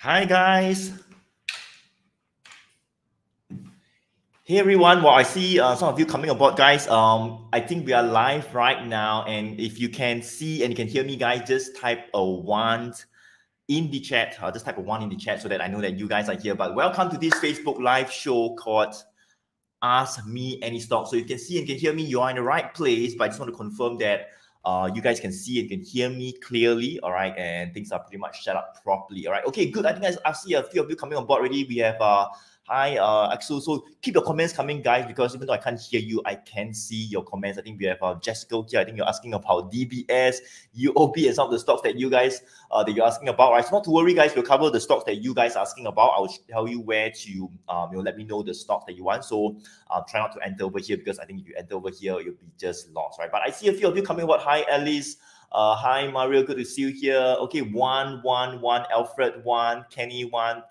Hi guys. Hey everyone. Well, I see some of you coming aboard, guys. I think we are live right now, and if you can see and you can hear me, guys, just type a one in the chat. Just type a one in the chat so that I know that you guys are here. But welcome to this Facebook live show called Ask Me Any Stock. So you can see and you can hear me. You are in the right place, but I just want to confirm that you guys can see and can hear me clearly, all right? And things are pretty much set up properly, all right? Okay, good. I think I see a few of you coming on board already. We have, hi, Axel. So keep your comments coming, guys, because even though I can't hear you, I can see your comments. I think we have Jessica here. I think you're asking about DBS, UOB, and some of the stocks that you guys, that you're asking about, all right? So not to worry, guys. We'll cover the stocks that you guys are asking about. I'll tell you where to, you know, let me know the stocks that you want. So try not to enter over here, because I think if you enter over here, you'll be just lost, right? But I see a few of you coming about. Hi, Alice. Hi, Mario. Good to see you here. Okay, one. Alfred, one. Kenny, one.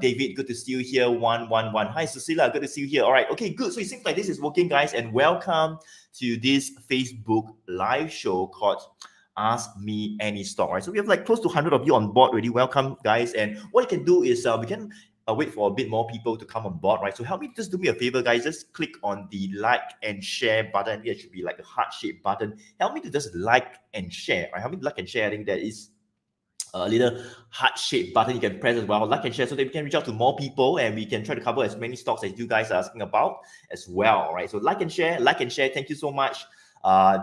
David, good to see you here. One. Hi, Cecilia. Good to see you here. All right. Okay, good. So it seems like this is working, guys. And welcome to this Facebook live show called Ask Me Any Stock. Right. So we have like close to 100 of you on board already. Welcome, guys. And what you can do is we can wait for a bit more people to come on board, right? So help me, just do me a favor, guys. Just click on the like and share button. It should be like a heart-shaped button. Help me to just like and share, right? Help me to like and share. I think that is a little heart-shaped button you can press as well, like and share, so that we can reach out to more people and we can try to cover as many stocks as you guys are asking about as well, right? So like and share. Thank you so much.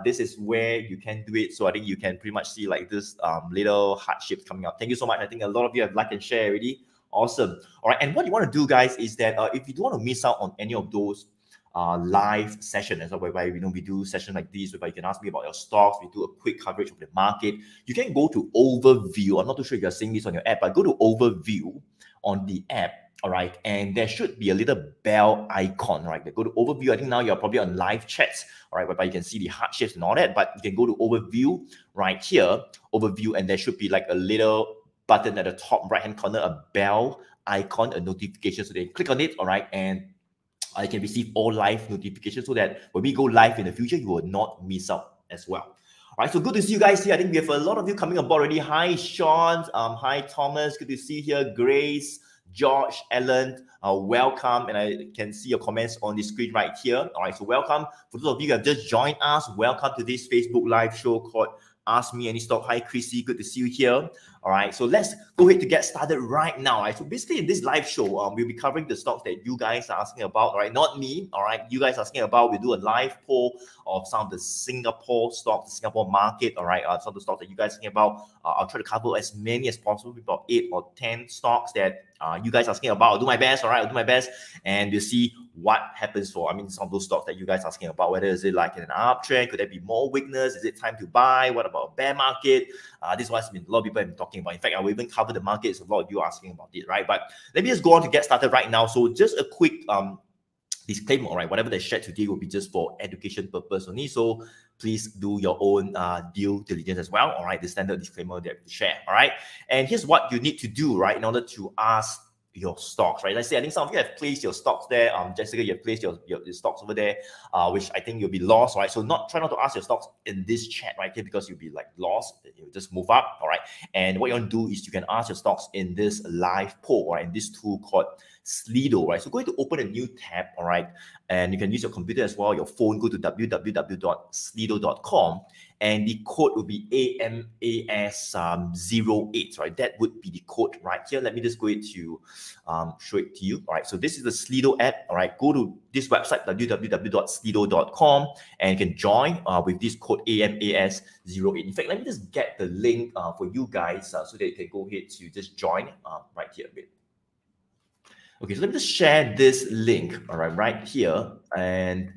This is where you can do it. So I think you can pretty much see like this little heart shapes coming up. Thank you so much. I think a lot of you have like and share already. Awesome. All right. And what you want to do, guys, is that if you don't want to miss out on any of those live sessions, whereby we do sessions like this, whereby you can ask me about your stocks, we do a quick coverage of the market, you can go to Overview. I'm not too sure if you're seeing this on your app, but go to Overview on the app. All right. And there should be a little bell icon, right? Go to Overview. I think now you're probably on live chats, all right, whereby you can see the heart shapes and all that, but you can go to Overview right here, Overview, and there should be like a little button at the top right-hand corner, a bell icon, a notification. So they click on it, all right, and you can receive all live notifications so that when we go live in the future, you will not miss out as well. All right, so good to see you guys here. I think we have a lot of you coming aboard already. Hi, Sean. Hi, Thomas. Good to see you here. Grace, George, Ellen, welcome. And I can see your comments on the screen right here. All right, so welcome. For those of you who have just joined us, welcome to this Facebook live show called Ask Me Any Stock. Hi, Chrissy. Good to see you here. All right, so let's go ahead to get started right now. All right, so basically in this live show, we'll be covering the stocks that you guys are asking about, all right? Not me, all right? You guys are asking about. We'll do a live poll of some of the Singapore stocks, the Singapore market, all right? Some of the stocks that you guys are asking about. I'll try to cover as many as possible, about 8 or 10 stocks that you guys are asking about. I'll do my best, all right? I'll do my best, and we'll see what happens for, some of those stocks that you guys are asking about. Whether is it like in an uptrend? Could there be more weakness? Is it time to buy? What about a bear market? This one's been a lot of people have been talking about. In fact, I will even cover the markets. A lot of you are asking about it, right? But let me just go on to get started right now. So just a quick disclaimer, all right? Whatever they shared today will be just for education purpose only. So please do your own due diligence as well, all right? The standard disclaimer that we share, all right? And here's what you need to do, right, in order to ask your stocks, right? I think some of you have placed your stocks there. Jessica, you have placed your stocks over there, which I think you'll be lost, right? So try not to ask your stocks in this chat right here, because you'll be like lost. You'll just move up, all right? And what you want to do is you can ask your stocks in this live poll, right? In this tool called Slido, right? So go ahead to open a new tab, all right? And you can use your computer as well, your phone. Go to www.slido.com, and the code will be AMAS08, right? That would be the code right here. Let me just go ahead to show it to you, all right? So this is the Slido app, all right? Go to this website, www.slido.com, and you can join with this code AMAS08. In fact, let me just get the link for you guys so that you can go ahead to just join right here a bit. Okay, so let me just share this link, all right, right here. And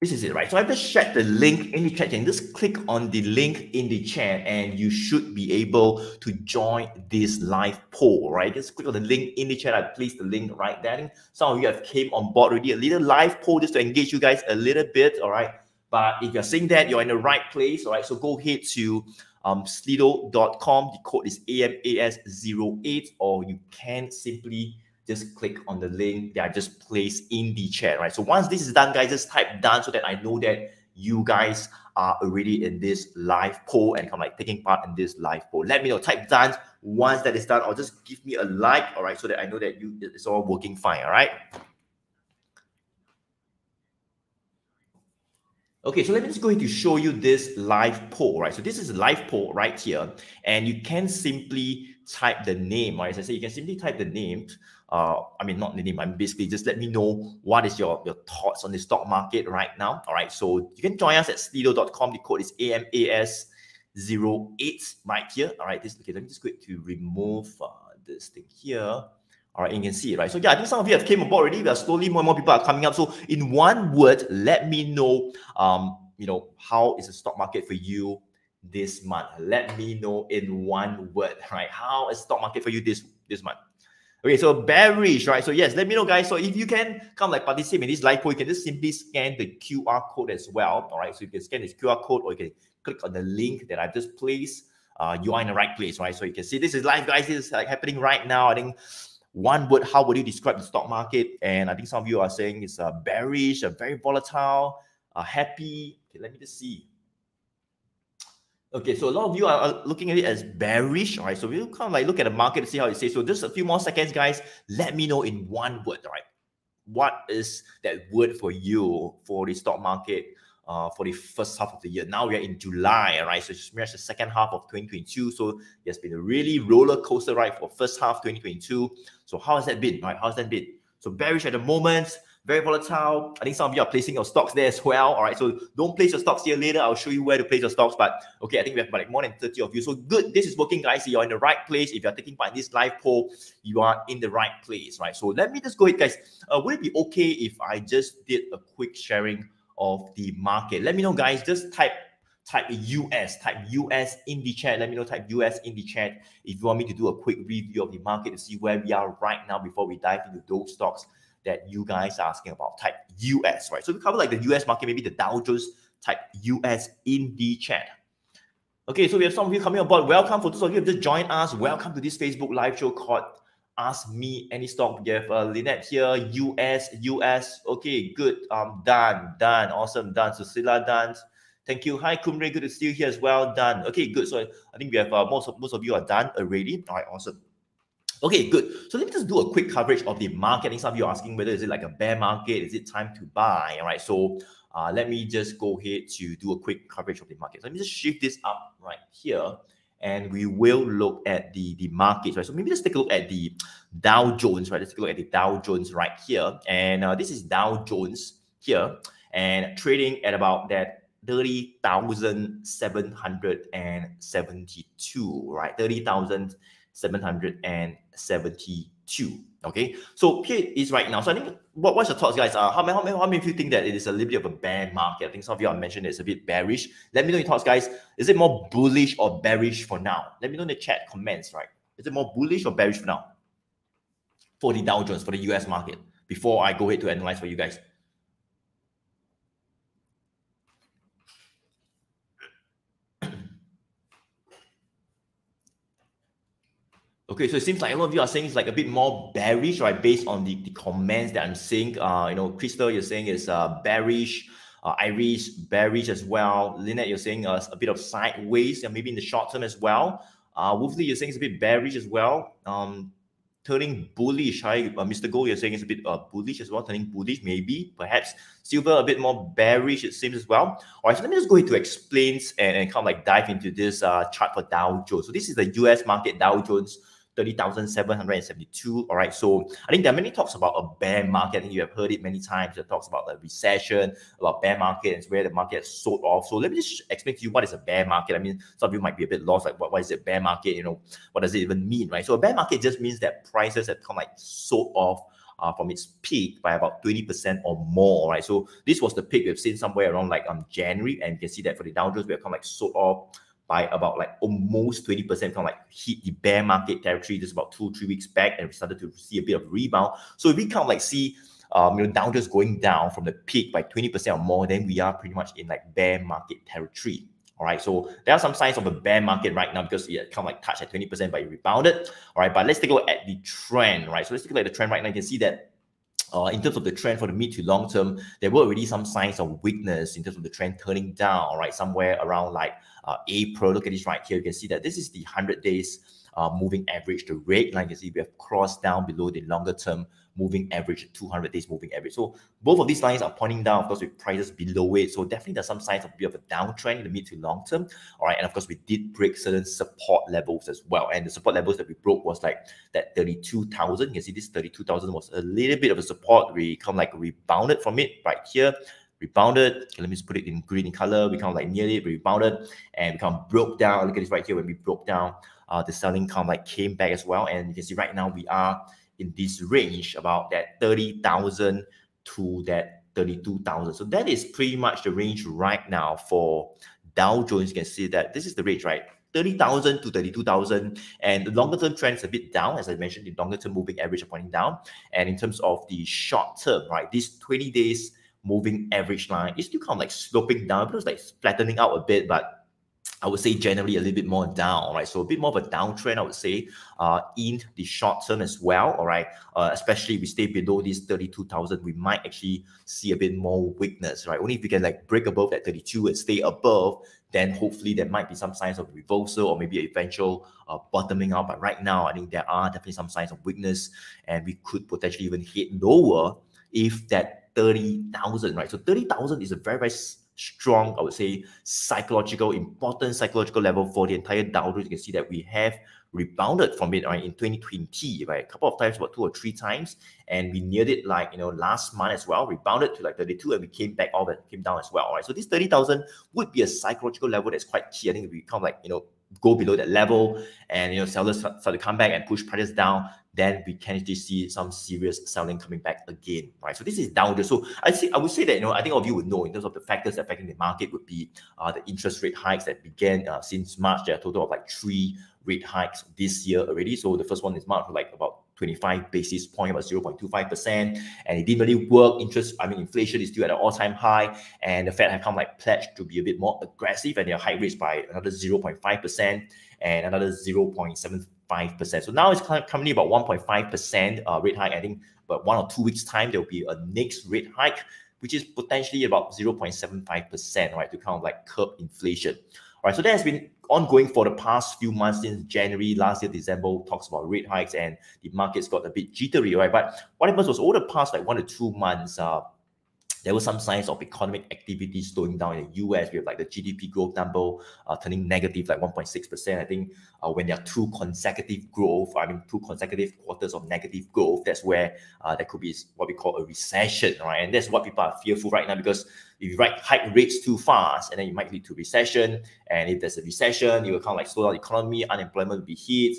this is it, right? So I've just shared the link in the chat. You can just click on the link in the chat and you should be able to join this live poll, right? Just click on the link in the chat. I placed the link right there. Some of you have came on board already. A little live poll just to engage you guys a little bit, all right? But if you're seeing that, you're in the right place, all right? So go ahead to slido.com. The code is AMAS08, or you can simply just click on the link that I just placed in the chat, right? So once this is done, guys, just type done so that I know that you guys are already in this live poll and kind of like taking part in this live poll. Let me know, type done once that is done, or just give me a like, all right, so that I know that you it's all working fine, all right? Okay, so let me just going to show you this live poll, right? So this is a live poll right here, and you can simply type the name, right? As I say, you can simply type the name. I mean, not the name, I'm basically just let me know what is your thoughts on the stock market right now, all right? So you can join us at slido.com. The code is AMAS08 right here, all right? This, okay, let me just going to remove this thing here. All right, you can see it, right? So yeah, I think some of you have came aboard already. We are slowly, more and more people are coming up. So in one word, let me know, you know, how is the stock market for you this month? Let me know in one word, right? How is stock market for you this month? Okay, so bearish, right? So yes, let me know, guys. So if you can come like participate in this live poll, you can just simply scan the QR code as well. All right, so you can scan this QR code, or you can click on the link that I just placed. You are in the right place, right? So you can see this is live, guys. This is like happening right now. I think. One word, how would you describe the stock market? And I think some of you are saying it's bearish, very volatile, happy. Okay, let me just see. Okay, so a lot of you are looking at it as bearish, all right? So we'll kind of like look at the market to see how it says. So just a few more seconds, guys. Let me know in one word, all right? What is that word for you for the stock market for the first half of the year? Now we are in July, all right? So it's the second half of 2022. So it's been a really roller coaster ride for first half 2022. So how has that been, right? How's that been? So bearish at the moment, very volatile. I think some of you are placing your stocks there as well. All right, so don't place your stocks here later. I'll show you where to place your stocks. But okay, I think we have like more than 30 of you. So good, this is working, guys. You're in the right place. If you're taking part in this live poll, you are in the right place, right? So let me just go ahead, guys. Would it be okay if I just did a quick sharing of the market? Let me know, guys. Just type US in the chat. Let me know, type US in the chat if you want me to do a quick review of the market to see where we are right now before we dive into those stocks that you guys are asking about. Type US, right? So we cover like the US market, maybe the Dow Jones. Type US in the chat. Okay, so we have some of you coming aboard. Welcome. For those of you who have just joined us, welcome to this Facebook live show called Ask Me Any Stock. We have Lynette here. US. Okay, good. Done. Awesome. Done. Susila, done. Thank you. Hi, Kumre. Good to see you here as well. Done. Okay, good. So I think we have most of you are done already. All right, awesome. Okay, good. So let me just do a quick coverage of the market. I think some of you are asking whether is it like a bear market? Is it time to buy? All right, so let me just go ahead to do a quick coverage of the market. So let me just shift this up right here, and we will look at the markets, right? So maybe let's take a look at the Dow Jones, right? Let's take a look at the Dow Jones right here. And this is Dow Jones here, and trading at about that 30,772, right? 30,772. Okay, so here it is right now. So I think what's your thoughts, guys? How many of you think that it is a little bit of a bear market? I think some of you have mentioned it's a bit bearish. Let me know your thoughts, guys. Is it more bullish or bearish for now? Let me know in the chat comments, right? Is it more bullish or bearish for now for the Dow Jones, for the US market, before I go ahead to analyze for you guys? Okay, so it seems like a lot of you are saying it's like a bit more bearish, right? Based on the comments that I'm seeing, you know, Crystal, you're saying it's bearish, Iris, bearish as well. Lynette, you're saying a bit of sideways, and maybe in the short term as well. Wolfley, you're saying it's a bit bearish as well. Turning bullish, right? Mr. Gold, you're saying it's a bit bullish as well, turning bullish, maybe, perhaps. Silver, a bit more bearish, it seems as well. All right, so let me just go into explain and kind of like dive into this chart for Dow Jones. So this is the US market, Dow Jones. 30,772. All right, so I think there are many talks about a bear market. I think you have heard it many times. It talks about a recession, about bear market, and it's where the market has sold off. So let me just explain to you what is a bear market. I mean, some of you might be a bit lost, like what is a bear market? You know, what does it even mean, right? So a bear market just means that prices have come like sold off from its peak by about 20% or more, right? So this was the peak we've seen somewhere around like January, and you can see that for the Dow Jones, we have come like sold off by about like almost 20%, kind of like hit the bear market territory just about 2-3 weeks back, and we started to see a bit of rebound. So if we kind of like see, you know, Dow Jones going down from the peak by 20% or more, then we are pretty much in like bear market territory. All right, so there are some signs of a bear market right now because it kind of like touched at 20%, but it rebounded. All right, but let's take a look at the trend, right? So let's take a look at the trend right now. You can see that in terms of the trend for the mid to long term, there were already some signs of weakness in terms of the trend turning down, right? Somewhere around like April. Look at this right here. You can see that this is the 100 days moving average. The red line, you can see we have crossed down below the longer term moving average, 200 days moving average. So both of these lines are pointing down, of course, with prices below it. So definitely there's some signs of a bit of a downtrend in the mid to long term. All right. And of course, we did break certain support levels as well. And the support levels that we broke was like that 32,000. You can see this 32,000 was a little bit of a support. We kind of like rebounded from it right here. Rebounded. Okay, let me just put it in green in color. We kind of like nearly rebounded and we kind of broke down. Look at this right here. When we broke down, the selling kind of like came back as well. And you can see right now we are in this range about that 30,000 to that 32,000. So that is pretty much the range right now for Dow Jones. You can see that this is the range, right? 30,000 to 32,000. And the longer term trend is a bit down. As I mentioned, the longer term moving average are pointing down. And in terms of the short term, right, this 20 days moving average line is still kind of like sloping down, but it's like flattening out a bit, but I would say generally a little bit more down, right? So a bit more of a downtrend, I would say, in the short term as well, all right? Especially if we stay below this 32,000, we might actually see a bit more weakness, right? Only if we can like break above that 32 and stay above, then hopefully there might be some signs of reversal or maybe eventual bottoming out. But right now, I think there are definitely some signs of weakness and we could potentially even hit lower if that 30,000, right? So 30,000 is a very, very strong, I would say, psychological, important psychological level for the entire Dow Jones. You can see that we have rebounded from it, right, in 2020, right, a couple of times, about 2 or 3 times, and we neared it like, you know, last month as well, rebounded to like 32, and we came back off and came down as well, right? So this 30,000 would be a psychological level that's quite key. I think if we come like, you know, go below that level and, you know, sellers start to come back and push prices down, then we can actually see some serious selling coming back again, right? So this is down there. So I would say that, you know, I think all of you would know in terms of the factors affecting the market would be the interest rate hikes that began since March. There are a total of like 3 rate hikes this year already. So the first one is March, like about 25 basis point, about 0.25%, and it didn't really work. Inflation is still at an all-time high, and the Fed have come like pledged to be a bit more aggressive, and they hike rates by another 0.5% and another 0.75%. So now it's currently about 1.5% rate hike. I think about 1 or 2 weeks time there will be a next rate hike, which is potentially about 0.75%, right, to kind of like curb inflation. All right, so that has been ongoing for the past few months since January last year. December talks about rate hikes and the markets got a bit jittery, right? But what happens was over the past like 1 or 2 months, there were some signs of economic activity slowing down in the US. We have like the GDP growth number turning negative, like 1.6%. I think when there are 2 consecutive growth, 2 consecutive quarters of negative growth, that's where there could be what we call a recession, right? And that's what people are fearful right now, because if you hike rates too fast, and then you might lead to recession. And if there's a recession, it will kind of like slow down the economy, unemployment will be hit,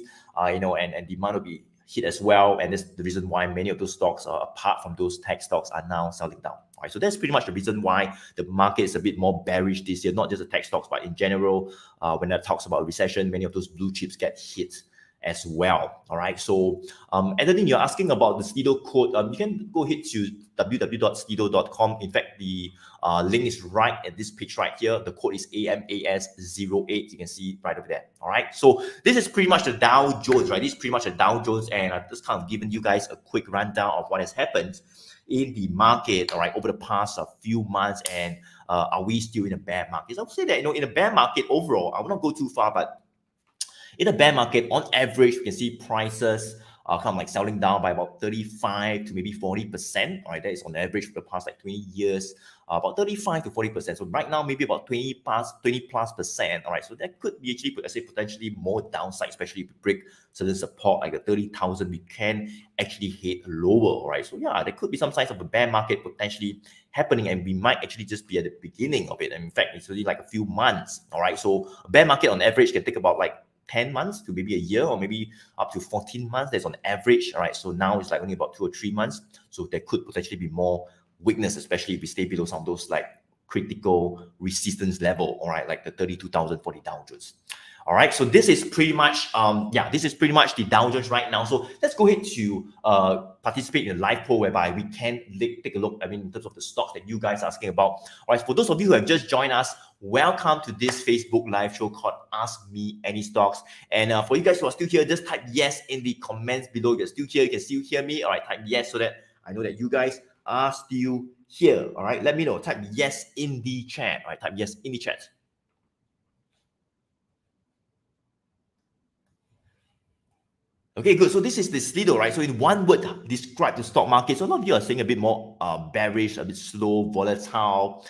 you know, and demand will be hit as well. And that's the reason why many of those stocks, apart from those tech stocks, are now selling down. Right, so that's pretty much the reason why the market is a bit more bearish this year, not just the tech stocks, but in general, when that talks about recession, many of those blue chips get hit as well. All right, so Anthony, you're asking about the Slido code. You can go ahead to www.slido.com. In fact, the link is right at this page right here. The code is AMAS08. You can see right over there. All right, so this is pretty much the Dow Jones, right? This is pretty much the Dow Jones, and I've just kind of given you guys a quick rundown of what has happened in the market, all right, over the past few months, and are we still in a bear market? I would say that, you know, in a bear market overall, I will not go too far, but in a bear market, on average, you can see prices are kind of like selling down by about 35 to maybe 40%, all right? That is on average for the past like 20 years, about 35 to 40%. So right now, maybe about 20 plus percent, all right? So that could be actually, let's say, potentially more downside, especially if we break certain support, like the 30,000, we can actually hit lower, all right? So yeah, there could be some signs of a bear market potentially happening, and we might actually just be at the beginning of it. And in fact, it's only like a few months, all right? So a bear market on average can take about like 10 months to maybe a year, or maybe up to 14 months. That's on average, all right? So now it's like only about 2 or 3 months. So there could potentially be more weakness, especially if we stay below some of those like critical resistance level, all right? Like the 32,000 for the Dow Jones. All right, so this is pretty much, yeah, this is pretty much the Dow Jones right now. So let's go ahead to participate in a live poll whereby we can take a look, in terms of the stocks that you guys are asking about. All right, for those of you who have just joined us, welcome to this Facebook live show called Ask Me Any Stocks. And for you guys who are still here, just type yes in the comments below. If you're still here, you can still hear me. All right, type yes so that I know that you guys are still here. All right, let me know. Type yes in the chat. All right, type yes in the chat. Okay, good. So this is the Slido, right? So in one word, describe the stock market. So a lot of you are saying a bit more bearish, a bit slow, volatile,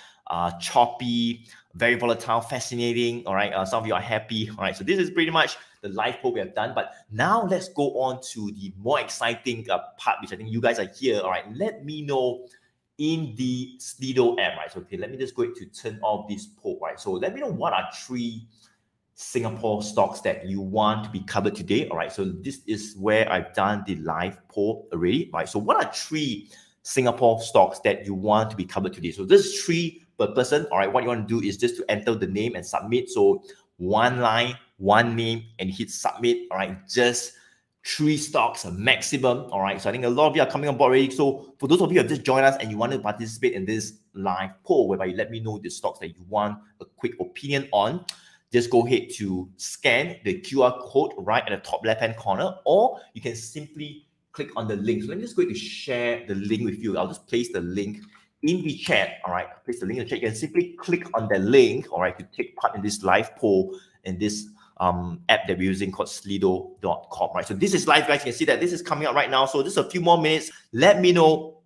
choppy, very volatile, fascinating. All right, some of you are happy. All right, so this is pretty much the live poll we have done. But now let's go on to the more exciting part, which I think you guys are here. All right, let me know in the Slido app, right? So okay, let me just go to turn off this poll, right? So let me know what are three Singapore stocks that you want to be covered today. All right, so this is where I've done the live poll already. All right, so what are three Singapore stocks that you want to be covered today? So there's three per person. All right, what you want to do is just to enter the name and submit. So one line, one name, and hit submit. All right, just three stocks maximum. All right, so I think a lot of you are coming on board already. So for those of you who have just joined us and you want to participate in this live poll, whereby you let me know the stocks that you want a quick opinion on, just go ahead to scan the QR code right at the top left-hand corner, or you can simply click on the link. So let me just go to share the link with you. I'll just place the link in the chat. All right, place the link in the chat. You can simply click on the link, all right, to take part in this live poll in this app that we're using called Slido.com, right? So this is live, guys. You can see that this is coming up right now. So just a few more minutes. Let me know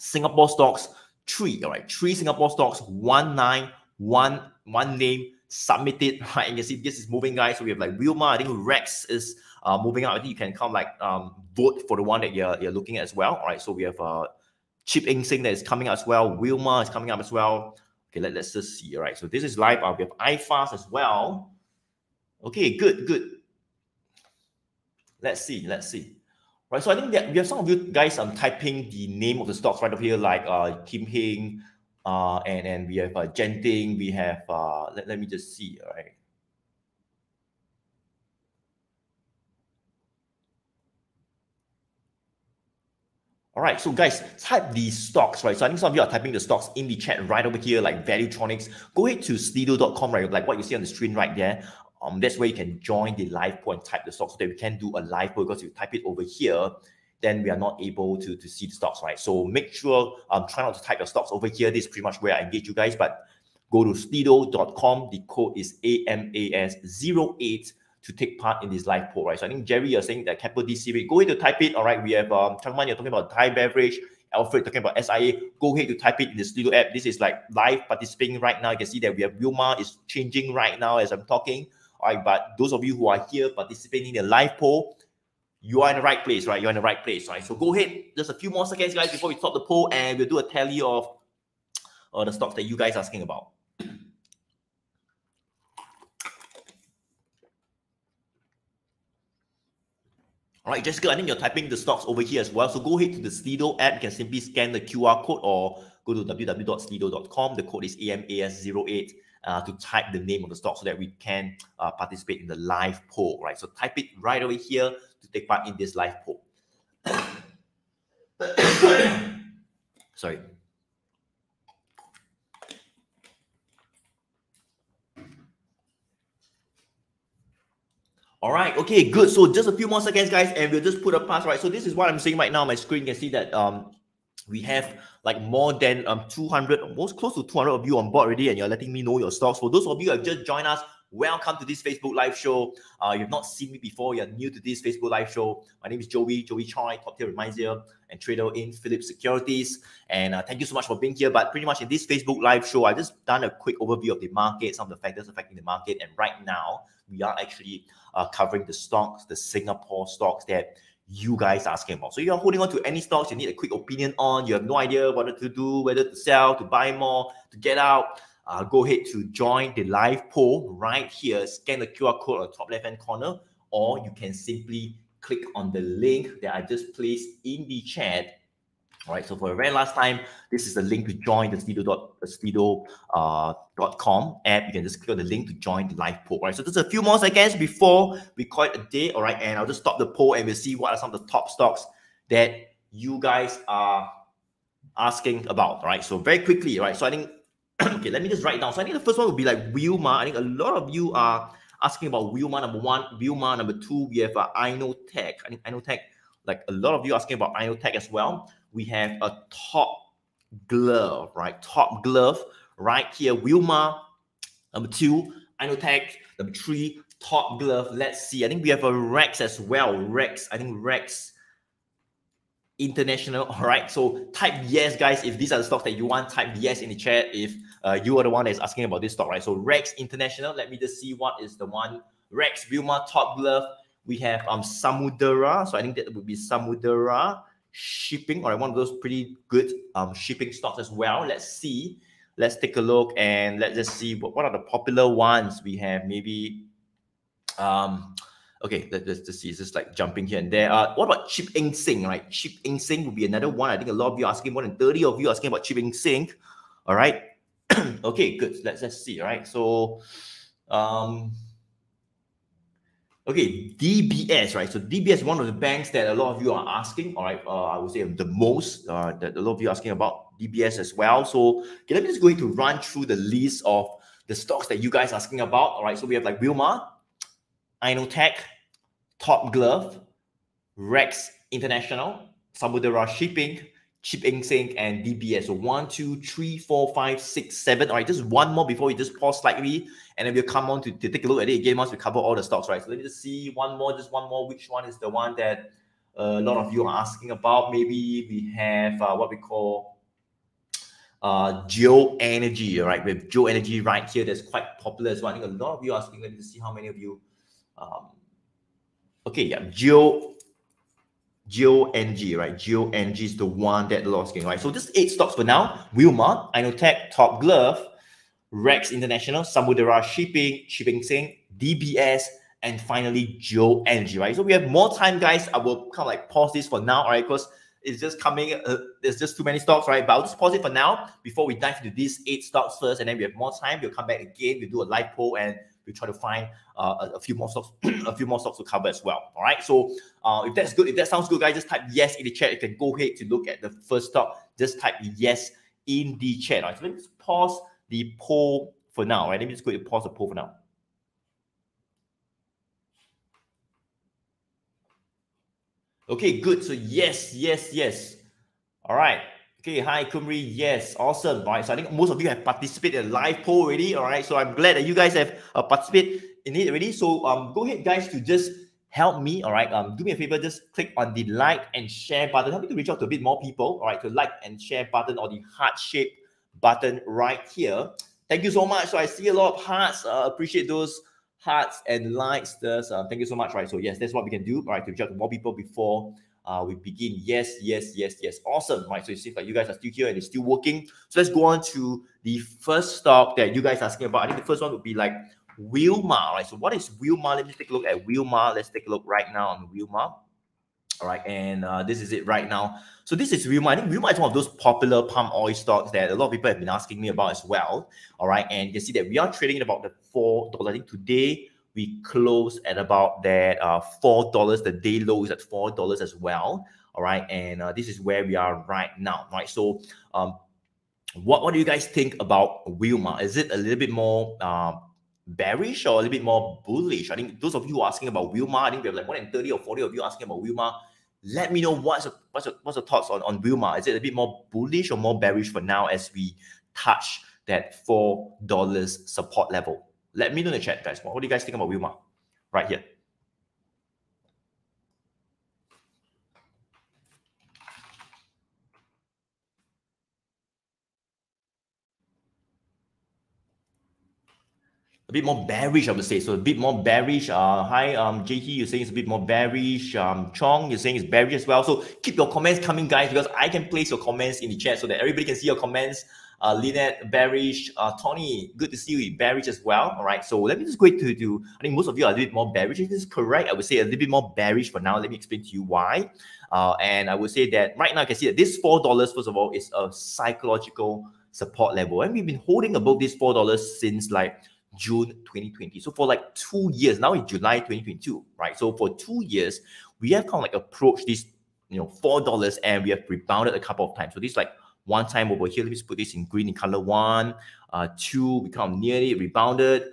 Singapore stocks, three, all right, three Singapore stocks, one line, one name, submitted, right? And you see this is moving, guys. So we have like Wilmar. I think Rex is moving out. I think you can come like vote for the one that you're looking at as well. All right, so we have Chip Eng Seng that is coming up as well. Wilmar is coming up as well. Okay, let's just see. All right, so this is live. We have iFast as well. Okay, good. Let's see. All right, so I think that we have some of you guys typing the name of the stocks right up here, like Kim Heng. And we have Genting, we have, let me just see, all right. All right, so guys, type the stocks, right? So I think some of you are typing the stocks in the chat right over here, like Valuetronics. Go ahead to Slido.com, right? Like what you see on the screen right there. That's where you can join the live poll and type the stocks so that we can do a live poll, because if you type it over here, then we are not able to see the stocks, right? So make sure, try not to type your stocks over here. This is pretty much where I engage you guys, but go to Slido.com. The code is AMAS08 to take part in this live poll, right? So I think Jerry, you're saying that Capital DC rate. Go ahead to type it, all right? We have Changman, you're talking about Thai Beverage. Alfred talking about SIA. Go ahead to type it in the Slido app. This is like live participating right now. You can see that we have Wilmar is changing right now as I'm talking. All right, but those of you who are here participating in the live poll, you are in the right place, right? You're in the right place, right? So go ahead. Just a few more seconds, guys, before we stop the poll, and we'll do a tally of the stocks that you guys are asking about. All right, Jessica, I think you're typing the stocks over here as well. So go ahead to the Slido app. You can simply scan the QR code or go to www.slido.com. The code is AMAS08 to type the name of the stock so that we can participate in the live poll, right? So type it right over here to take part in this live poll. Sorry. All right, okay, good. So just a few more seconds, guys, and we'll just put a pass, right? So this is what I'm seeing right now on my screen. You can see that we have like more than 200, most close to 200 of you on board already, and you're letting me know your stocks. For those of you who have just joined us, welcome to this Facebook Live show. You've not seen me before. You're new to this Facebook Live show. My name is Joey Choy, top tier advisor and trader in Philip Securities. And thank you so much for being here. But pretty much in this Facebook Live show, I've just done a quick overview of the market, some of the factors affecting the market. And right now, we are actually covering the stocks, the Singapore stocks that you guys are asking about. So you're holding on to any stocks you need a quick opinion on. You have no idea what to do, whether to sell, to buy more, to get out. Go ahead to join the live poll right here. Scan the QR code on the top left-hand corner, or you can simply click on the link that I just placed in the chat. All right, so for the very last time, this is the link to join the Slido.com app. You can just click on the link to join the live poll. All right, so just a few more seconds before we call it a day. All right, and I'll just stop the poll and we'll see what are some of the top stocks that you guys are asking about. All right, so very quickly, right? So I think okay, let me just write down. So I think the first one would be like Wilmar. I think a lot of you are asking about Wilmar, number one. Wilmar, number two, we have Innotek. I think Innotek, like a lot of you asking about Innotek as well. we have a Top Glove, right? Top Glove right here. Wilmar, number 2. Innotek, number 3. Top Glove. Let's see. I think we have a Rex as well. Rex. I think Rex International. All right. So type yes, guys. If these are the stocks that you want, type yes in the chat if you are the one that's asking about this stock, right? So Rex International. Let me just see what is the one. Rex, Wilmar, Top Glove. We have Samudera. So I think that would be Samudera Shipping, or one of those pretty good shipping stocks as well. Let's see. Let's take a look and let's just see what are the popular ones we have. Maybe okay, let's just see. It's just like jumping here and there. What about Chip Eng Seng, right? Chip Eng Seng would be another one. I think a lot of you are asking, more than 30 of you are asking about Chip Eng Seng. All right. Okay, good. Let's just see. All right. So okay, DBS, right? So DBS, one of the banks that a lot of you are asking, all right, I would say the most that a lot of you are asking about DBS as well. So okay, let me just going to run through the list of the stocks that you guys are asking about, all right? So we have like Wilmar, Innotek, Top Glove, Rex International, Samudera Shipping, Chip Eng Seng, and DBS. So 1, 2, 3, 4, 5, 6, 7. All right, just one more before we just pause slightly, and then we'll come on to take a look at it again once we cover all the stocks, right? So let me just see one more, just one more. Which one is the one that a lot of you are asking about? Maybe we have what we call Geo Energy, right? We have Geo Energy right here. That's quite popular as well. I think a lot of you are asking. Let me just see how many of you. Okay, yeah, Geo Energy, right? Geo Energy is the one that lost game, right? So just 8 stocks for now. Wilmar, Innotek, Top Glove, Rex International, Samudera Shipping, Chip Eng Seng, DBS, and finally Geo Energy, right? So we have more time, guys. I will kind of like pause this for now, all right? Because it's just coming, there's just too many stocks, right? But I'll just pause it for now before we dive into these 8 stocks first, and then we have more time. We'll come back again, we'll do a live poll, and we try to find a few more stocks, a few more stocks to cover as well. All right. So if that's good, if that sounds good, guys, just type yes in the chat. You can go ahead to look at the first stock. Just type yes in the chat. All right. So let me just pause the poll for now. Right. Let me just go ahead and pause the poll for now. Okay. Good. So yes, yes, yes. All right. Okay, hi Kumri, yes, awesome. All right, so I think most of you have participated in a live poll already, all right? So I'm glad that you guys have participated in it already. So go ahead, guys, to just help me, all right? Do me a favor, just click on the like and share button. Help me to reach out to a bit more people, all right? To like and share button or the heart-shaped button right here. Thank you so much. So I see a lot of hearts. Appreciate those hearts and likes. Thank you so much, right? So yes, that's what we can do, all right? To reach out to more people before we begin. Yes, yes, yes, yes. Awesome, right? So it seems like you guys are still here and it's still working. So let's go on to the first stock that you guys are asking about. I think the first one would be like Wilmar, right? So what is Wilmar? Let me take a look at Wilmar. Let's take a look right now on Wilmar. All right, and this is it right now. So this is Wilmar. I think Wilmar is one of those popular palm oil stocks that a lot of people have been asking me about as well. All right, and you can see that we are trading at about the $4. I think today we close at about that $4. The day low is at $4 as well. All right, and this is where we are right now. Right, so what do you guys think about Wilmar? Is it a little bit more bearish or a little bit more bullish? I think those of you who are asking about Wilmar, I think we have like more than 30 or 40 of you asking about Wilmar. Let me know what's your thoughts on Wilmar. Is it a bit more bullish or more bearish for now as we touch that $4 support level? Let me know in the chat, guys. What do you guys think about Wilmar? Right here. A bit more bearish, I would say. So a bit more bearish. Hi, JT, you're saying it's a bit more bearish. Chong, you're saying it's bearish as well. So keep your comments coming, guys, because I can place your comments in the chat so that everybody can see your comments. Lynette, bearish. Tony, good to see you, bearish as well. All right, so let me just go to do. I think most of you are a little bit more bearish. If this is correct, I would say a little bit more bearish for now. Let me explain to you why. And I would say that right now, you can see that this $4, first of all, is a psychological support level. And we've been holding above this $4 since like June 2020. So for like 2 years, now it's July 2022, right? So for 2 years, we have kind of like approached this, you know, $4 and we have rebounded a couple of times. So this like one time over here, let me just put this in green in color. 1, 2, we come near it, rebounded.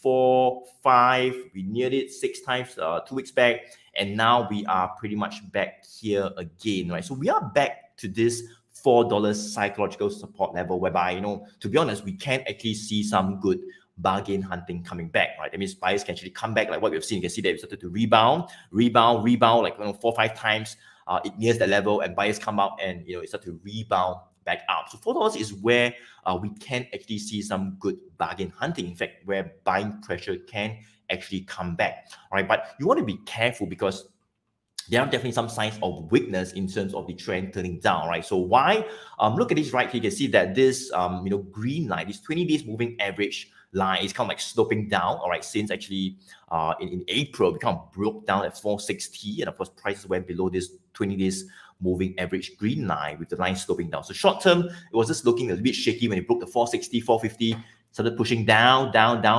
four, five, we neared it 6 times 2 weeks back, and now we are pretty much back here again, right? So we are back to this $4 psychological support level, whereby, to be honest, we can actually see some good bargain hunting coming back, right? That means buyers can actually come back like what we've seen. You can see that we started to rebound, like 4 or 5 times. It nears that level and buyers come out and, it starts to rebound back up. So $4 is where we can actually see some good bargain hunting. In fact, where buying pressure can actually come back, all right? But you want to be careful because there are definitely some signs of weakness in terms of the trend turning down, right? So why? Look at this right here. You can see that this, green line, this 20 days moving average line is kind of like sloping down, all right? Since actually in April, we kind of broke down at 460, and of course, prices went below this 20 days moving average green line with the line sloping down. So short term, it was just looking a little bit shaky when it broke the 460, 450, started pushing down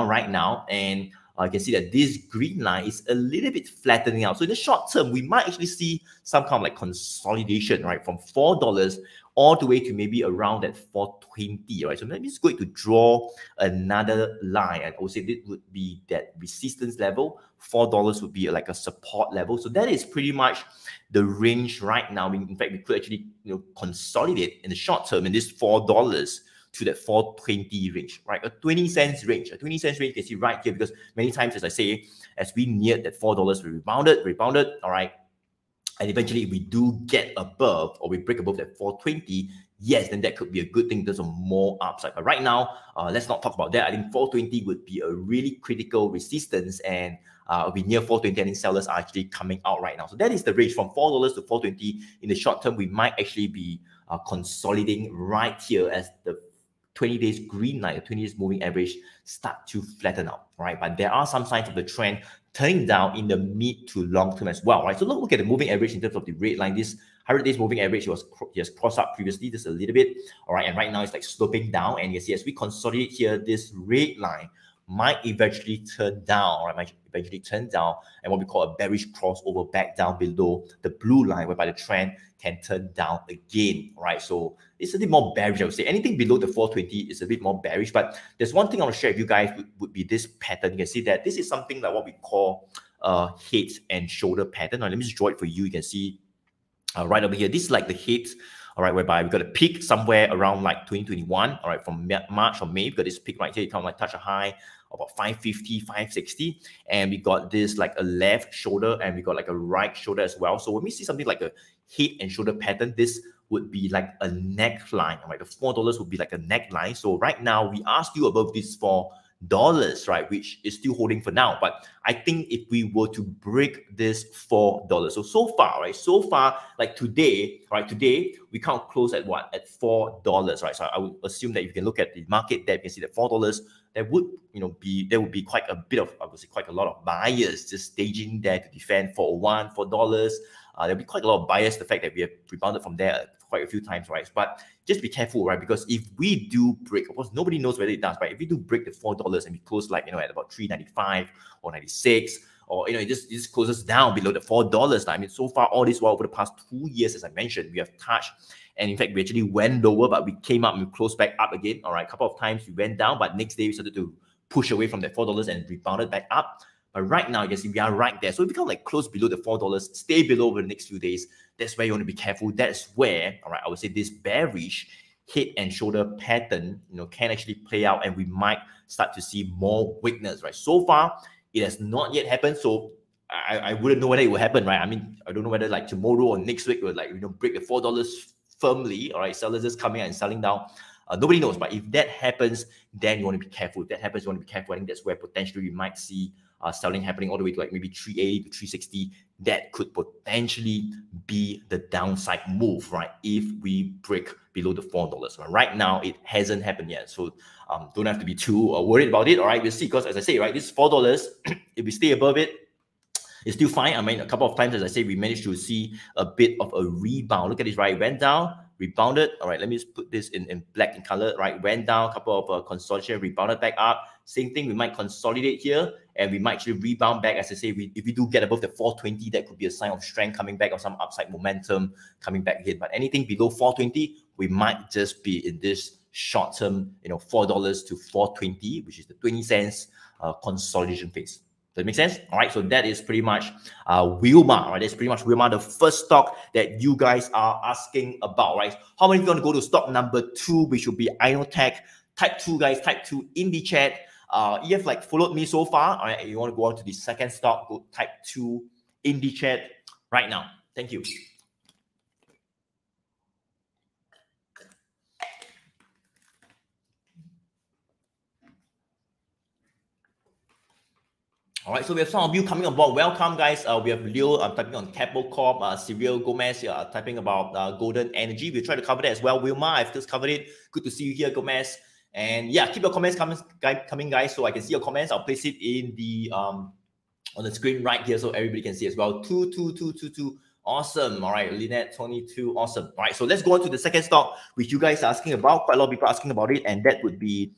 right now, and you can see that this green line is a little bit flattening out. So in the short term, we might actually see some kind of like consolidation, right? From $4 all the way to maybe around that 420, right? So maybe it's going to draw another line. And I would say this would be that resistance level. $4 would be like a support level. So that is pretty much the range right now. In fact, we could actually consolidate in the short term in this $4 to that 420 range, right? A 20 cents range, a 20 cents range you can see right here, because many times, as I say, as we neared that $4, we rebounded, all right? And eventually we do get above, or we break above that 420, yes, then that could be a good thing. There's some more upside. But right now, let's not talk about that. I think 420 would be a really critical resistance, and we near 420, and sellers are actually coming out right now. So that is the range from $4 to 420. In the short term, we might actually be consolidating right here as the 20 days green line, 20 days moving average start to flatten out, right? But there are some signs of the trend turning down in the mid to long term as well, right? So look at the moving average in terms of the red line. This 100 days moving average it has crossed up previously just a little bit, all right? And right now it's like sloping down, and you see as we consolidate here, this red line might eventually turn down, right? Might eventually turn down, and what we call a bearish crossover back down below the blue line, whereby the trend can turn down again, right? So it's a bit more bearish, I would say. Anything below the 420 is a bit more bearish, but there's one thing I want to share with you guys would be this pattern. You can see that this is something like what we call head and shoulder pattern. Now, let me just draw it for you. You can see right over here, this is like the head, all right, whereby we've got a peak somewhere around like 2021, all right, from March or May. We've got this peak right here, you kind of like touch a high, about 550, 560, and we got this like a left shoulder, and we got like a right shoulder as well. So when we see something like a head and shoulder pattern, this would be like a neckline, all right? The $4 would be like a neckline. So right now we are still above this $4, right, which is still holding for now. But I think if we were to break this $4, so far, right, like today, right, today we can't close at what, at $4, right? So I would assume that if you can look at the market, that you can see that $4, there would, there would be quite a bit of, I would say, quite a lot of buyers just staging there to defend $4.01, $4. There'll be quite a lot of bias, the fact that we have rebounded from there quite a few times, right? But just be careful, right? Because if we do break, of course, nobody knows whether it does, right? If we do break the $4 and we close like, at about 395 or 96, or, it just closes down below the $4. I mean, so far, all this while over the past 2 years, as I mentioned, we have touched, and in fact, we actually went lower, but we came up and we closed back up again, all right? A couple of times we went down, but next day we started to push away from that $4 and rebounded back up. But right now, you can see we are right there. So if we come like close below the $4, stay below over the next few days, that's where you want to be careful. That's where, all right, I would say this bearish head and shoulder pattern, can actually play out, and we might start to see more weakness, right? So far, it has not yet happened. So I wouldn't know whether it will happen, right? I mean, I don't know whether like tomorrow or next week will like, break the $4 firmly, all right? Sellers just coming out and selling down. Nobody knows. But if that happens, then you want to be careful. If that happens, you want to be careful. I think that's where potentially we might see selling happening all the way to like maybe 380 to 360. That could potentially be the downside move, right? If we break below the $4. Right now, it hasn't happened yet. So don't have to be too worried about it. All right, we'll see. Because as I say, right, this $4, if we stay above it, it's still fine. I mean, a couple of times, as I say, we managed to see a bit of a rebound. Look at this, right? It went down, rebounded. All right, let me just put this in black in color, right? Went down, a couple of consolidation, rebounded back up. Same thing, we might consolidate here, and we might actually rebound back. As I say, if we do get above the 420, that could be a sign of strength coming back, or some upside momentum coming back here. But anything below 420, we might just be in this short term, $4 to $4.20, which is the 20 cents consolidation phase. Does it make sense? All right. So that is pretty much Wilmar, right? That's pretty much Wilmar, the first stock that you guys are asking about, right? How many of you want to go to stock number 2, which would be Innotek? Type 2, guys, type 2 in the chat. You have like followed me so far. All right. You want to go on to the second stock, go type 2 in the chat right now. Thank you. All right, so we have some of you coming aboard. Welcome, guys. We have Leo typing on Capital Corp, Cyril Gomez typing about Golden Energy. We'll try to cover that as well. Wilmar, I've just covered it. Good to see you here, Gomez. And yeah, keep your comments coming, guys, so I can see your comments. I'll place it in the on the screen right here so everybody can see as well. 22222. Awesome. All right, Lynette, 22. Awesome. All right, so let's go on to the second stock, which you guys are asking about. Quite a lot of people asking about it, and that would be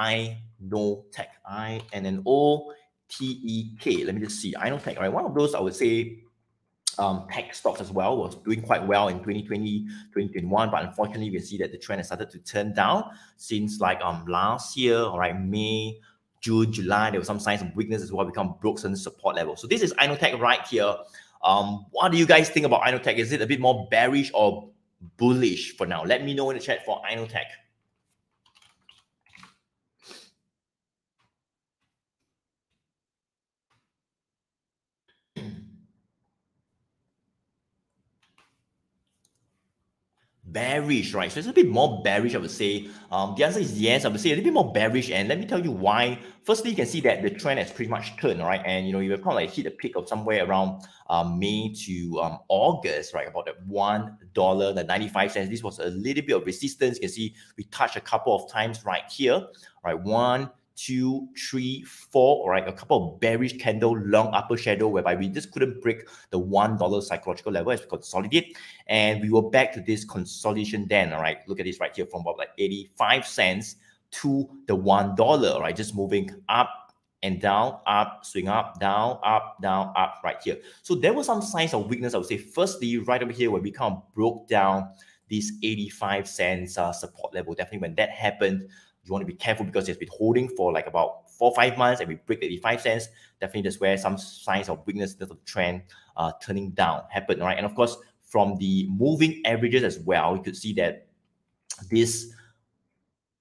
Innotek. I-N-N-O-T-E-K. Let me just see. Innotek, right? One of those, I would say, tech stocks as well, was doing quite well in 2020, 2021. But unfortunately, we see that the trend has started to turn down since like last year, all right, May, June, July. There were some signs of weakness as well, become broke certain support level. So this is Innotek right here. What do you guys think about Innotek? Is it a bit more bearish or bullish for now? Let me know in the chat for Innotek. Bearish, right? So it's a bit more bearish, I would say. The answer is yes, I would say a little bit more bearish. And let me tell you why. Firstly, you can see that the trend has pretty much turned, right? And, you have probably hit a peak of somewhere around May to August, right? About that $1.95. This was a little bit of resistance. You can see we touched a couple of times right here, right? 1, 2, 3, 4, all right, a couple of bearish candle, long upper shadow, whereby we just couldn't break the $1 psychological level as we consolidate. And we were back to this consolidation then, all right. Look at this right here, from about like 85 cents to the $1, right? Just moving up and down, up, swing up, down, up right here. So there were some signs of weakness, I would say. Firstly, right over here, where we kind of broke down this 85 cents support level. Definitely when that happened, you want to be careful because it's been holding for like about 4 or 5 months, and we break 85 cents. Definitely that's where some signs of weakness, the trend turning down happened, right? And of course, from the moving averages as well, you could see that this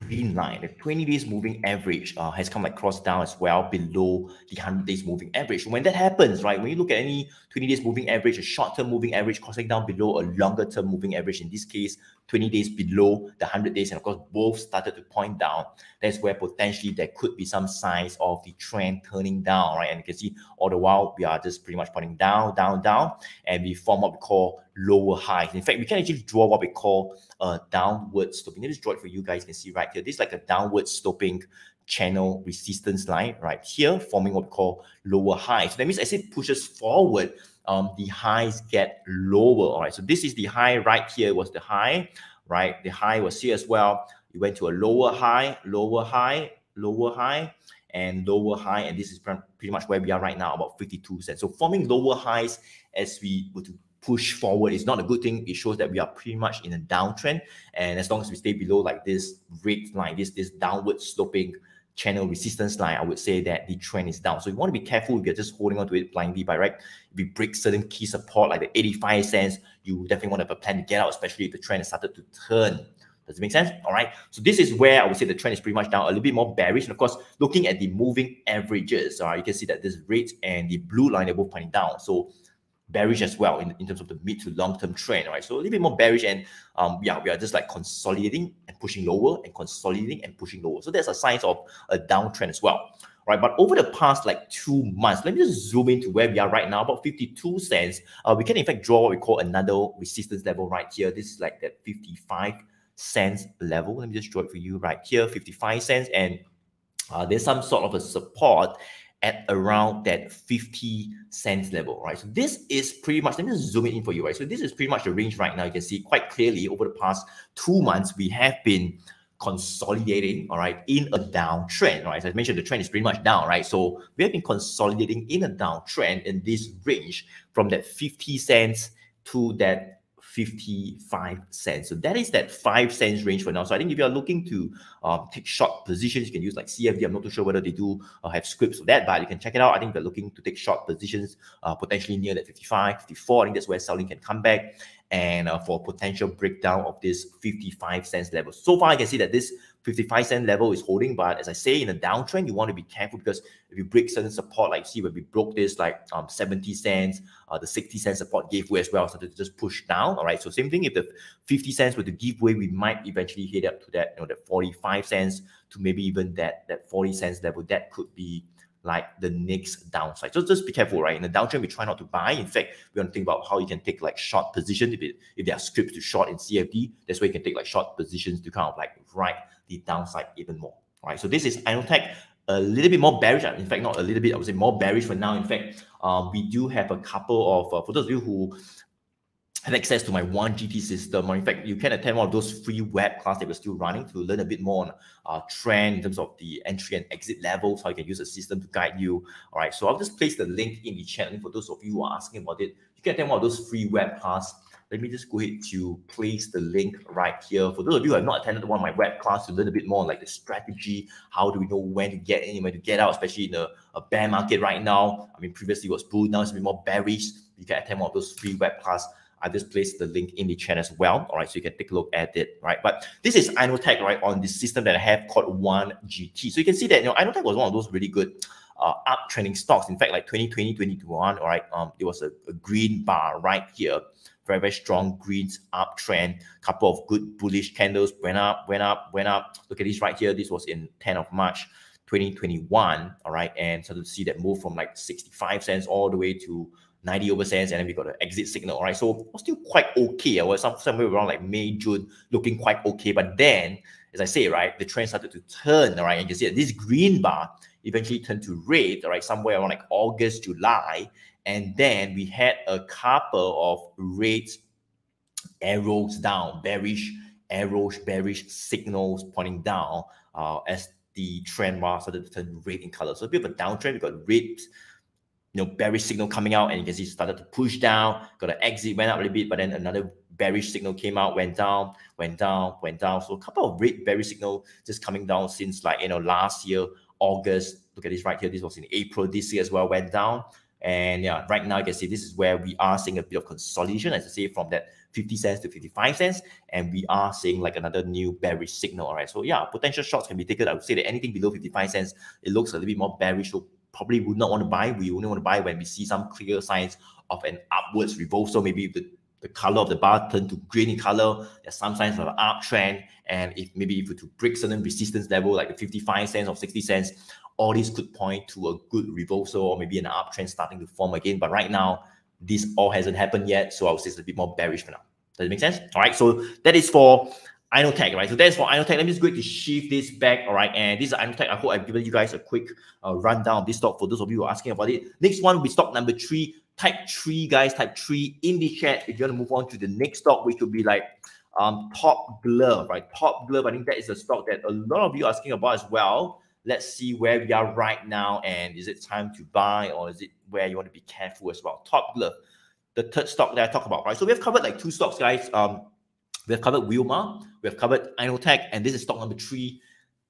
green line, the 20 days moving average has come like cross down as well below the 100 days moving average. When that happens, right, when you look at any 20 days moving average, a short-term moving average crossing down below a longer-term moving average, in this case, 20 days below the 100 days, and of course, both started to point down. That's where potentially there could be some signs of the trend turning down, right? And you can see all the while, we are just pretty much pointing down, down, and we form what we call lower highs. In fact, we can actually draw what we call a downward sloping. Let me just draw it for you guys. You can see right here, this is like a downward sloping channel resistance line right here, forming what we call lower highs. So that means as it pushes forward, the highs get lower. All right, so this is the high right here, was the high, right? The high was here as well. It went to a lower high, lower high, lower high, and lower high, and this is pretty much where we are right now, about 52 cents. So forming lower highs as we were to push forward is not a good thing. It shows that we are pretty much in a downtrend, and as long as we stay below like this red line, this downward sloping channel resistance line, I would say that the trend is down. So you want to be careful if you're just holding on to it blindly by right. If you break certain key support like the 85 cents, you definitely want to have a plan to get out, especially if the trend has started to turn. Does it make sense? All right. So this is where I would say the trend is pretty much down, a little bit more bearish. And of course, looking at the moving averages, all right, you can see that this red and the blue line, they're both pointing down. So bearish as well in terms of the mid to long-term trend, right? So a little bit more bearish, and yeah, we are just like consolidating and pushing lower and consolidating and pushing lower. So there's a sign of a downtrend as well, right? But over the past like 2 months, let me just zoom into where we are right now, about 52 cents. We can in fact draw what we call another resistance level right here. This is like that 55 cents level. Let me just draw it for you right here, 55 cents. And there's some sort of a support at around that 50 cents level, right? So this is pretty much, let me just zoom it in for you, right? So this is pretty much the range right now. You can see quite clearly over the past 2 months, we have been consolidating, all right, in a downtrend, right? As I mentioned, the trend is pretty much down, right? So we have been consolidating in a downtrend in this range from that 50 cents to that 55 cents. So that is that 5 cents range for now. So I think if you are looking to take short positions, you can use like CFD. I'm not too sure whether they do have scripts for that, but you can check it out. I think they're looking to take short positions potentially near that 55, 54. I think that's where selling can come back, and for potential breakdown of this 55 cents level. So far, I can see that this 55 cent level is holding, but as I say, in a downtrend, you want to be careful, because if you break certain support, like you see when we broke this, like 70 cents, the 60 cent support gave way as well, so to just push down, all right? So same thing, if the 50 cents were to give way, we might eventually head up to that, that 45 cents to maybe even that 40 cents level. That could be like the next downside. So just be careful, right? In a downtrend, we try not to buy. In fact, we want to think about how you can take like short position. If there are scripts to short in CFD, that's where you can take like short positions to kind of like ride the downside even more, right? So this is Innotek, a little bit more bearish. In fact, not a little bit, I would say more bearish for now. In fact, we do have a couple of, for those of you who have access to my 1GT system, or in fact, you can attend one of those free web class that we're still running to learn a bit more on trend in terms of the entry and exit levels, how you can use a system to guide you. All right, so I'll just place the link in the chat link for those of you who are asking about it. You can attend one of those free web class. Let me just go ahead to place the link right here. For those of you who have not attended one of my web class to learn a bit more on like the strategy, how do we know when to get in, when to get out, especially in a bear market right now. I mean, previously it was bull, now it's a bit more bearish. You can attend one of those free web class. I just placed the link in the chat as well. All right, so you can take a look at it, right? But this is Innotek, right, on the system that I have called 1GT. So you can see that, Innotek was one of those really good uptrending stocks. In fact, like 2020, 2021, all right, it was a green bar right here. Very, very strong greens uptrend. Couple of good bullish candles went up, went up, went up. Look at this right here. This was in 10th of March, 2021, all right? And so to see that move from like 65 cents all the way to 90 over cents, and then we got an exit signal, all right? So it was still quite okay. I was somewhere around like May, June, looking quite okay. But then, as I say, right, the trend started to turn, all right? And you can see that this green bar eventually turned to red, all right, somewhere around like August, July. And then we had a couple of red arrows down, bearish arrows, bearish signals pointing down as the trend bar started to turn red in color. So a bit of a downtrend, we got red, bearish signal coming out, and you can see it started to push down, got an exit, went up a little bit, but then another bearish signal came out, went down, went down, went down. So a couple of red bearish signal just coming down since like, last year, August. Look at this right here. This was in April this year as well, went down. And yeah, right now you can see this is where we are seeing a bit of consolidation, as I say, from that 50 cents to 55 cents. And we are seeing like another new bearish signal, all right? So yeah, potential shorts can be taken. I would say that anything below 55 cents, it looks a little bit more bearish. So probably would not want to buy. We only want to buy when we see some clear signs of an upwards reversal. Maybe if the color of the bar turned to green in color, there's some signs of an uptrend. And if we to break certain resistance level, like the 55 cents or 60 cents, all this could point to a good reversal or maybe an uptrend starting to form again. But right now, this all hasn't happened yet. So I would say it's a bit more bearish for now. Does it make sense? All right. So that is for Innotek, right? So that's for Innotek. Let me just go to shift this back, all right? And this is Innotek. I hope I've given you guys a quick rundown of this stock for those of you who are asking about it. Next one will be stock number 3, type 3, guys, type 3 in the chat. If you want to move on to the next stock, which will be like Top Glove, right? Top Glove, I think that is a stock that a lot of you are asking about as well. Let's see where we are right now, and is it time to buy, or is it where you want to be careful as well? Top Glove, the third stock that I talk about, right? So we have covered like 2 stocks, guys. We have covered Wilmar, we have covered Innotek, and this is stock number 3,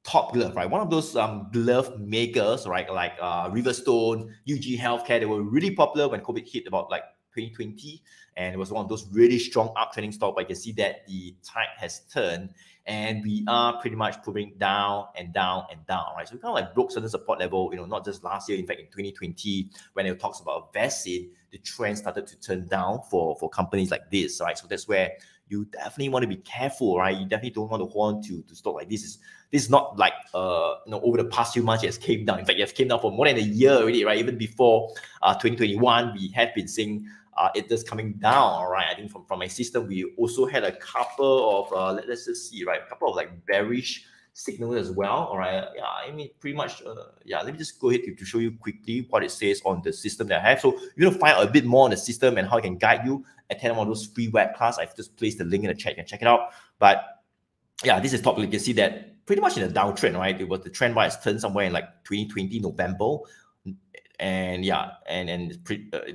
Top Glove, right? One of those glove makers, right? Like Riverstone, UG Healthcare, they were really popular when COVID hit about like 2020, and it was one of those really strong uptrending stock. But you can see that the tide has turned, and we are pretty much pulling down and down and down, right? So we kind of like broke certain support level, not just last year. In fact, in 2020, when it talks about a vaccine, the trend started to turn down for companies like this, right? So that's where you definitely want to be careful, right? You definitely don't want to hold on to stock like this. This is not like, over the past few months, it has came down. In fact, it has came down for more than a year already, right? Even before 2021, we have been seeing it just coming down, all right? I think from my system, we also had a couple of, let's just see, right? A couple of like bearish signals as well, all right? Yeah, I mean, pretty much, yeah, let me just go ahead to show you quickly what it says on the system that I have. So you're going to find out a bit more on the system and how it can guide you. Attend one of those free web class. I've just placed the link in the chat. You can check it out. But yeah, this is top. You can see that pretty much in a downtrend, right? It was the trend bar has turned somewhere in like 2020 November. And yeah, and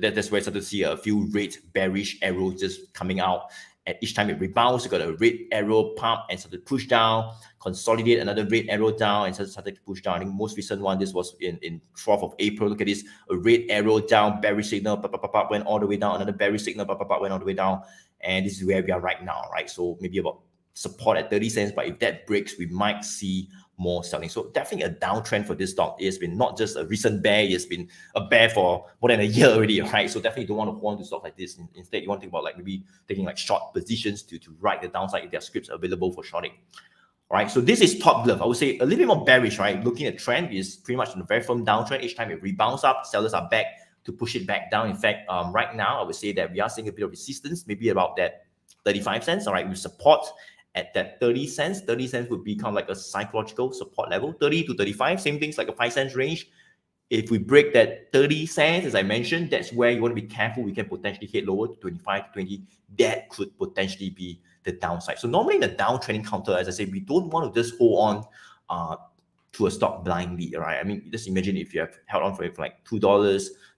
that's where I started to see a few red bearish arrows just coming out. And each time it rebounds, you got a red arrow pump and started to push down, consolidate another red arrow down and started to push down. I think most recent one, this was in 12th of April. Look at this, a red arrow down, bearish signal, pop, pop, pop, pop, went all the way down, another bearish signal, pop, pop, pop, went all the way down. And this is where we are right now, right? So maybe about support at 30 cents, but if that breaks, we might see more selling. So definitely a downtrend for this stock. It's been not just a recent bear, it's been a bear for more than a year already, right? So definitely don't want to hold on to stocks like this. Instead, you want to think about like maybe taking like short positions to ride the downside if there are scripts available for shorting. All right, so this is Top Glove. I would say a little bit more bearish, right? Looking at trend is pretty much in a very firm downtrend. Each time it rebounds up, sellers are back to push it back down. In fact, right now, I would say that we are seeing a bit of resistance, maybe about that 35 cents, all right, with support at that 30 cents. 30 cents would become like a psychological support level, 30 to 35, same things like a 5 cents range. If we break that 30 cents, as I mentioned, that's where you want to be careful. We can potentially hit lower to 25 to 20. That could potentially be the downside. So normally in the downtrending counter, as I say, we don't want to just hold on to a stock blindly, right? I mean, just imagine if you have held on for it for like $2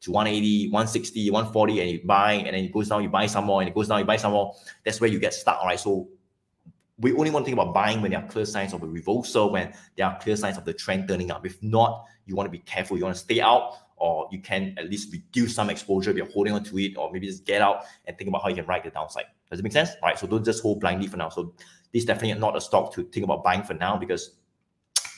to 180, 160, 140, and you buy, and then it goes down, you buy some more, and it goes down, you buy some more. That's where you get stuck, right? So we only want to think about buying when there are clear signs of a reversal, when there are clear signs of the trend turning up. If not, you want to be careful. You want to stay out, or you can at least reduce some exposure if you're holding on to it, or maybe just get out and think about how you can ride the downside. Does it make sense? All right, so don't just hold blindly for now. So this is definitely not a stock to think about buying for now, because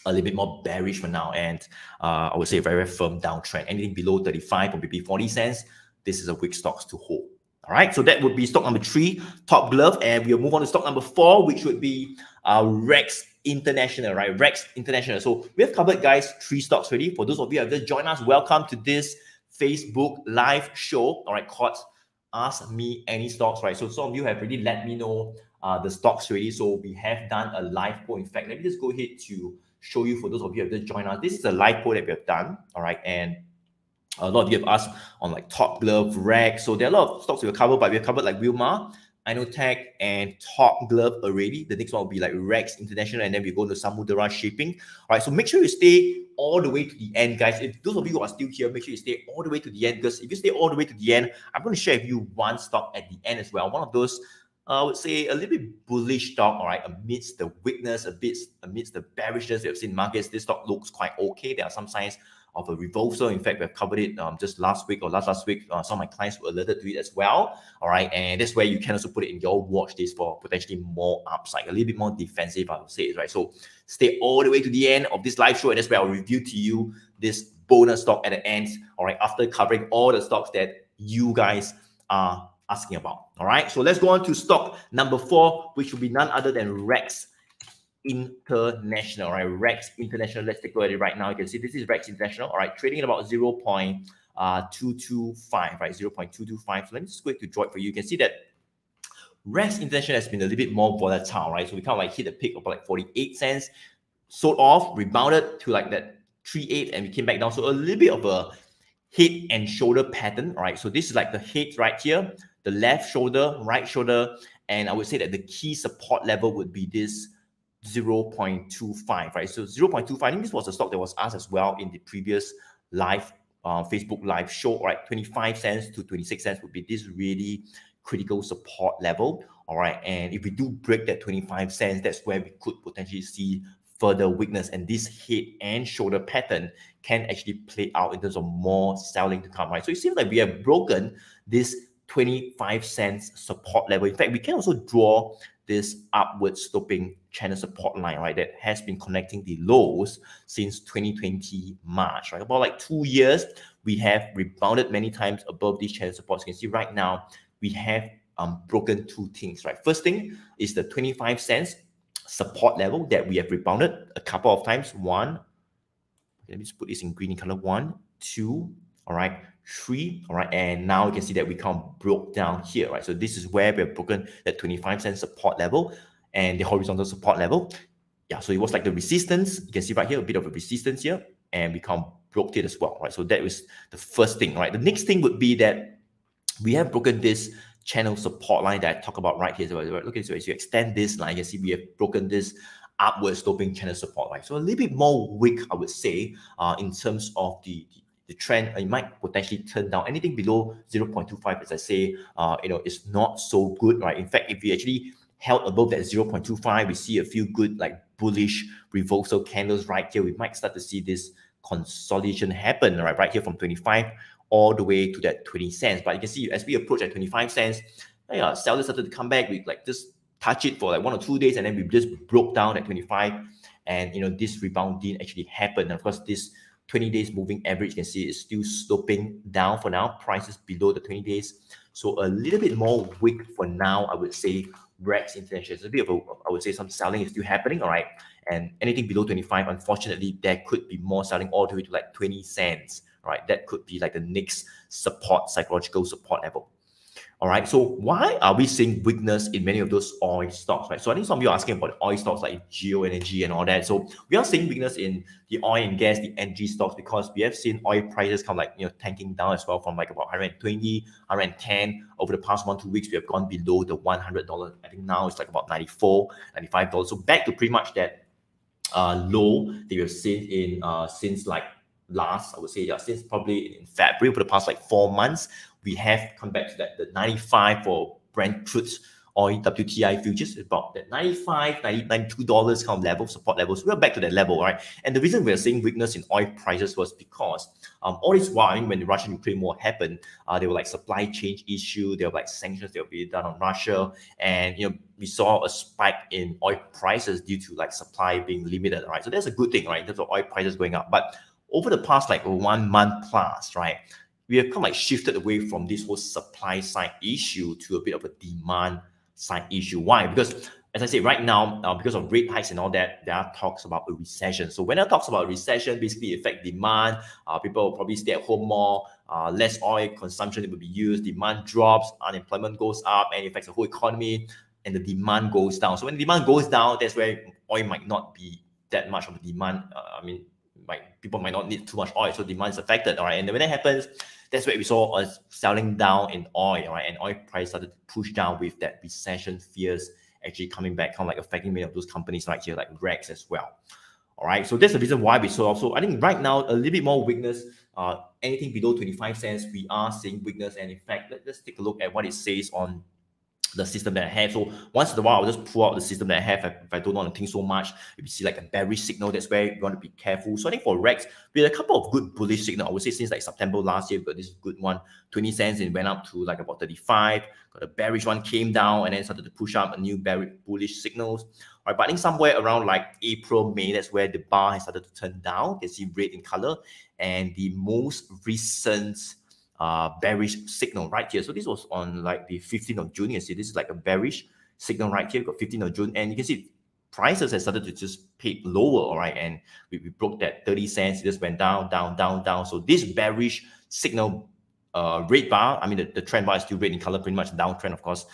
a little bit more bearish for now. And I would say a very, very firm downtrend. Anything below 35 or maybe 40 cents, this is a weak stock to hold. All right, so that would be stock number 3, Top Glove, and we'll move on to stock number 4, which would be Rex International, right? Rex International. So we have covered, guys, 3 stocks already. For those of you who have just joined us, welcome to this Facebook live show, all right, called Ask Me Any Stocks, right? So some of you have already let me know the stocks already. So we have done a live poll. In fact, let me just go ahead to show you, for those of you who have just joined us. This is a live poll that we have done, all right, and a lot of you have asked on like Top Glove, Rex. So there are a lot of stocks we have covered, but we have covered like Wilmar, Innotek, and Top Glove already. The next one will be like Rex International, and then we go to Samudera Shipping. All right, so make sure you stay all the way to the end, guys. If those of you who are still here, make sure you stay all the way to the end, because if you stay all the way to the end, I'm going to share with you one stock at the end as well. One of those, I would say, a little bit bullish stock, all right, amidst the weakness, amidst the bearishness we have seen in markets. This stock looks quite okay. There are some signs of a reversal. In fact, we've covered it just last week or last week. Some of my clients were alerted to it as well. All right, and that's where you can also put it in your watch list for potentially more upside, a little bit more defensive, I would say, right? So stay all the way to the end of this live show, and that's where I'll review to you this bonus stock at the end, all right, after covering all the stocks that you guys are asking about. All right, so let's go on to stock number 4, which will be none other than Rex International, right? Rex International. Let's take a look at it right now. You can see this is Rex International, all right, trading at about 0.225, right? 0.225. So let me just go to draw it for you. You can see that Rex International has been a little bit more volatile, right? So we kind of like hit a peak of like 48 cents, sold off, rebounded to like that 38, and we came back down. So a little bit of a head and shoulder pattern, all right? So this is like the head right here, the left shoulder, right shoulder, and I would say that the key support level would be this 0.25, right? So 0.25, I think this was a stock that was asked as well in the previous live Facebook live show, right? 25 cents to 26 cents would be this really critical support level, all right? And if we do break that 25 cents, that's where we could potentially see further weakness, and this head and shoulder pattern can actually play out in terms of more selling to come, right? So it seems like we have broken this 25 cents support level. In fact, we can also draw this upward sloping channel support line, right, that has been connecting the lows since 2020 March, right? About like 2 years, we have rebounded many times above these channel supports. You can see right now, we have broken two things, right? First thing is the 25 cents support level that we have rebounded a couple of times. One, let me just put this in green in color. 1, 2, all right, 3, all right, and now you can see that we kind of broke down here, right? So this is where we have broken that 25 cent support level and the horizontal support level. Yeah, so it was like the resistance. You can see right here, a bit of a resistance here, and we kind of broke it as well, right? So that was the first thing, right? The next thing would be that we have broken this channel support line that I talk about right here. So look at this, so as you extend this line, you can see we have broken this upward sloping channel support line. So a little bit more weak, I would say, in terms of the the trend, it might potentially turn down. Anything below 0.25, as I say, it's not so good, right? In fact, if we actually held above that 0.25, we see a few good like bullish reversal candles right here. We might start to see this consolidation happen, right here from 25 all the way to that 20 cents. But you can see as we approach at 25 cents, yeah, sellers started to come back. We like just touch it for like 1 or 2 days, and then we just broke down at 25, and this rebound didn't actually happen. And of course, this 20 days moving average, you can see it's still sloping down for now. Prices below the 20 days, so a little bit more weak for now. I would say Rex International is a bit of I would say some selling is still happening, all right. And anything below 25, unfortunately, there could be more selling all the way to like 20 cents, all right. That could be like the next support, psychological support level. All right, so why are we seeing weakness in many of those oil stocks, right? So I think some of you are asking about oil stocks like Geo Energy and all that. So we are seeing weakness in the oil and gas, the energy stocks, because we have seen oil prices kind of like, tanking down as well from like about 120, 110. Over the past 1-2 weeks, we have gone below the $100. I think now it's like about $94, $95. So back to pretty much that low that we have seen in since like last, I would say, yeah, since probably in February. For the past like 4 months, we have come back to that, the 95 for Brent crude oil WTI futures, about that 95, 92 kind of level, support levels. We're back to that level, right? And the reason we're seeing weakness in oil prices was because all this while, when the Russian-Ukraine war happened, there were like supply chain issue, there were like sanctions that were being done on Russia, and we saw a spike in oil prices due to like supply being limited, right? So that's a good thing, right? In terms of oil prices going up, but over the past like 1 month plus, right, we have kind of like shifted away from this whole supply side issue to a bit of a demand side issue. Why? Because as I say, right now, because of rate hikes and all that, there are talks about a recession. So when I talk about recession, basically affect demand. People will probably stay at home more, less oil consumption will be used, demand drops, unemployment goes up, and it affects the whole economy, and the demand goes down. So when the demand goes down, that's where oil might not be that much of a demand. People might not need too much oil, so demand is affected, all right? And when that happens, that's where we saw us selling down in oil, right? And oil price started to push down with that recession fears actually coming back, kind of like affecting many of those companies right here, like Rex as well, all right? So that's the reason why we saw also, I think right now, a little bit more weakness. Anything below 25 cents, we are seeing weakness. And in fact, let's take a look at what it says on the system that I have. So once in a while, I'll just pull out the system that I have if I don't want to think so much. If you see like a bearish signal, that's where you want to be careful. So I think for Rex, we had a couple of good bullish signals. I would say since like September last year, we've got this good one, 20 cents, and went up to like about 35. Got a bearish one, came down, and then started to push up a new bullish signals. All right, but I think somewhere around like April, May, that's where the bar has started to turn down. You can see red in color. And the most recent bearish signal right here. So this was on like the 15th of June. You can see this is like a bearish signal right here. We've got 15th of June, and you can see prices have started to just pay lower, all right? And we broke that 30 cents. It just went down, down, down, down. So this bearish signal, red bar, the trend bar is still red in color, pretty much downtrend, of course.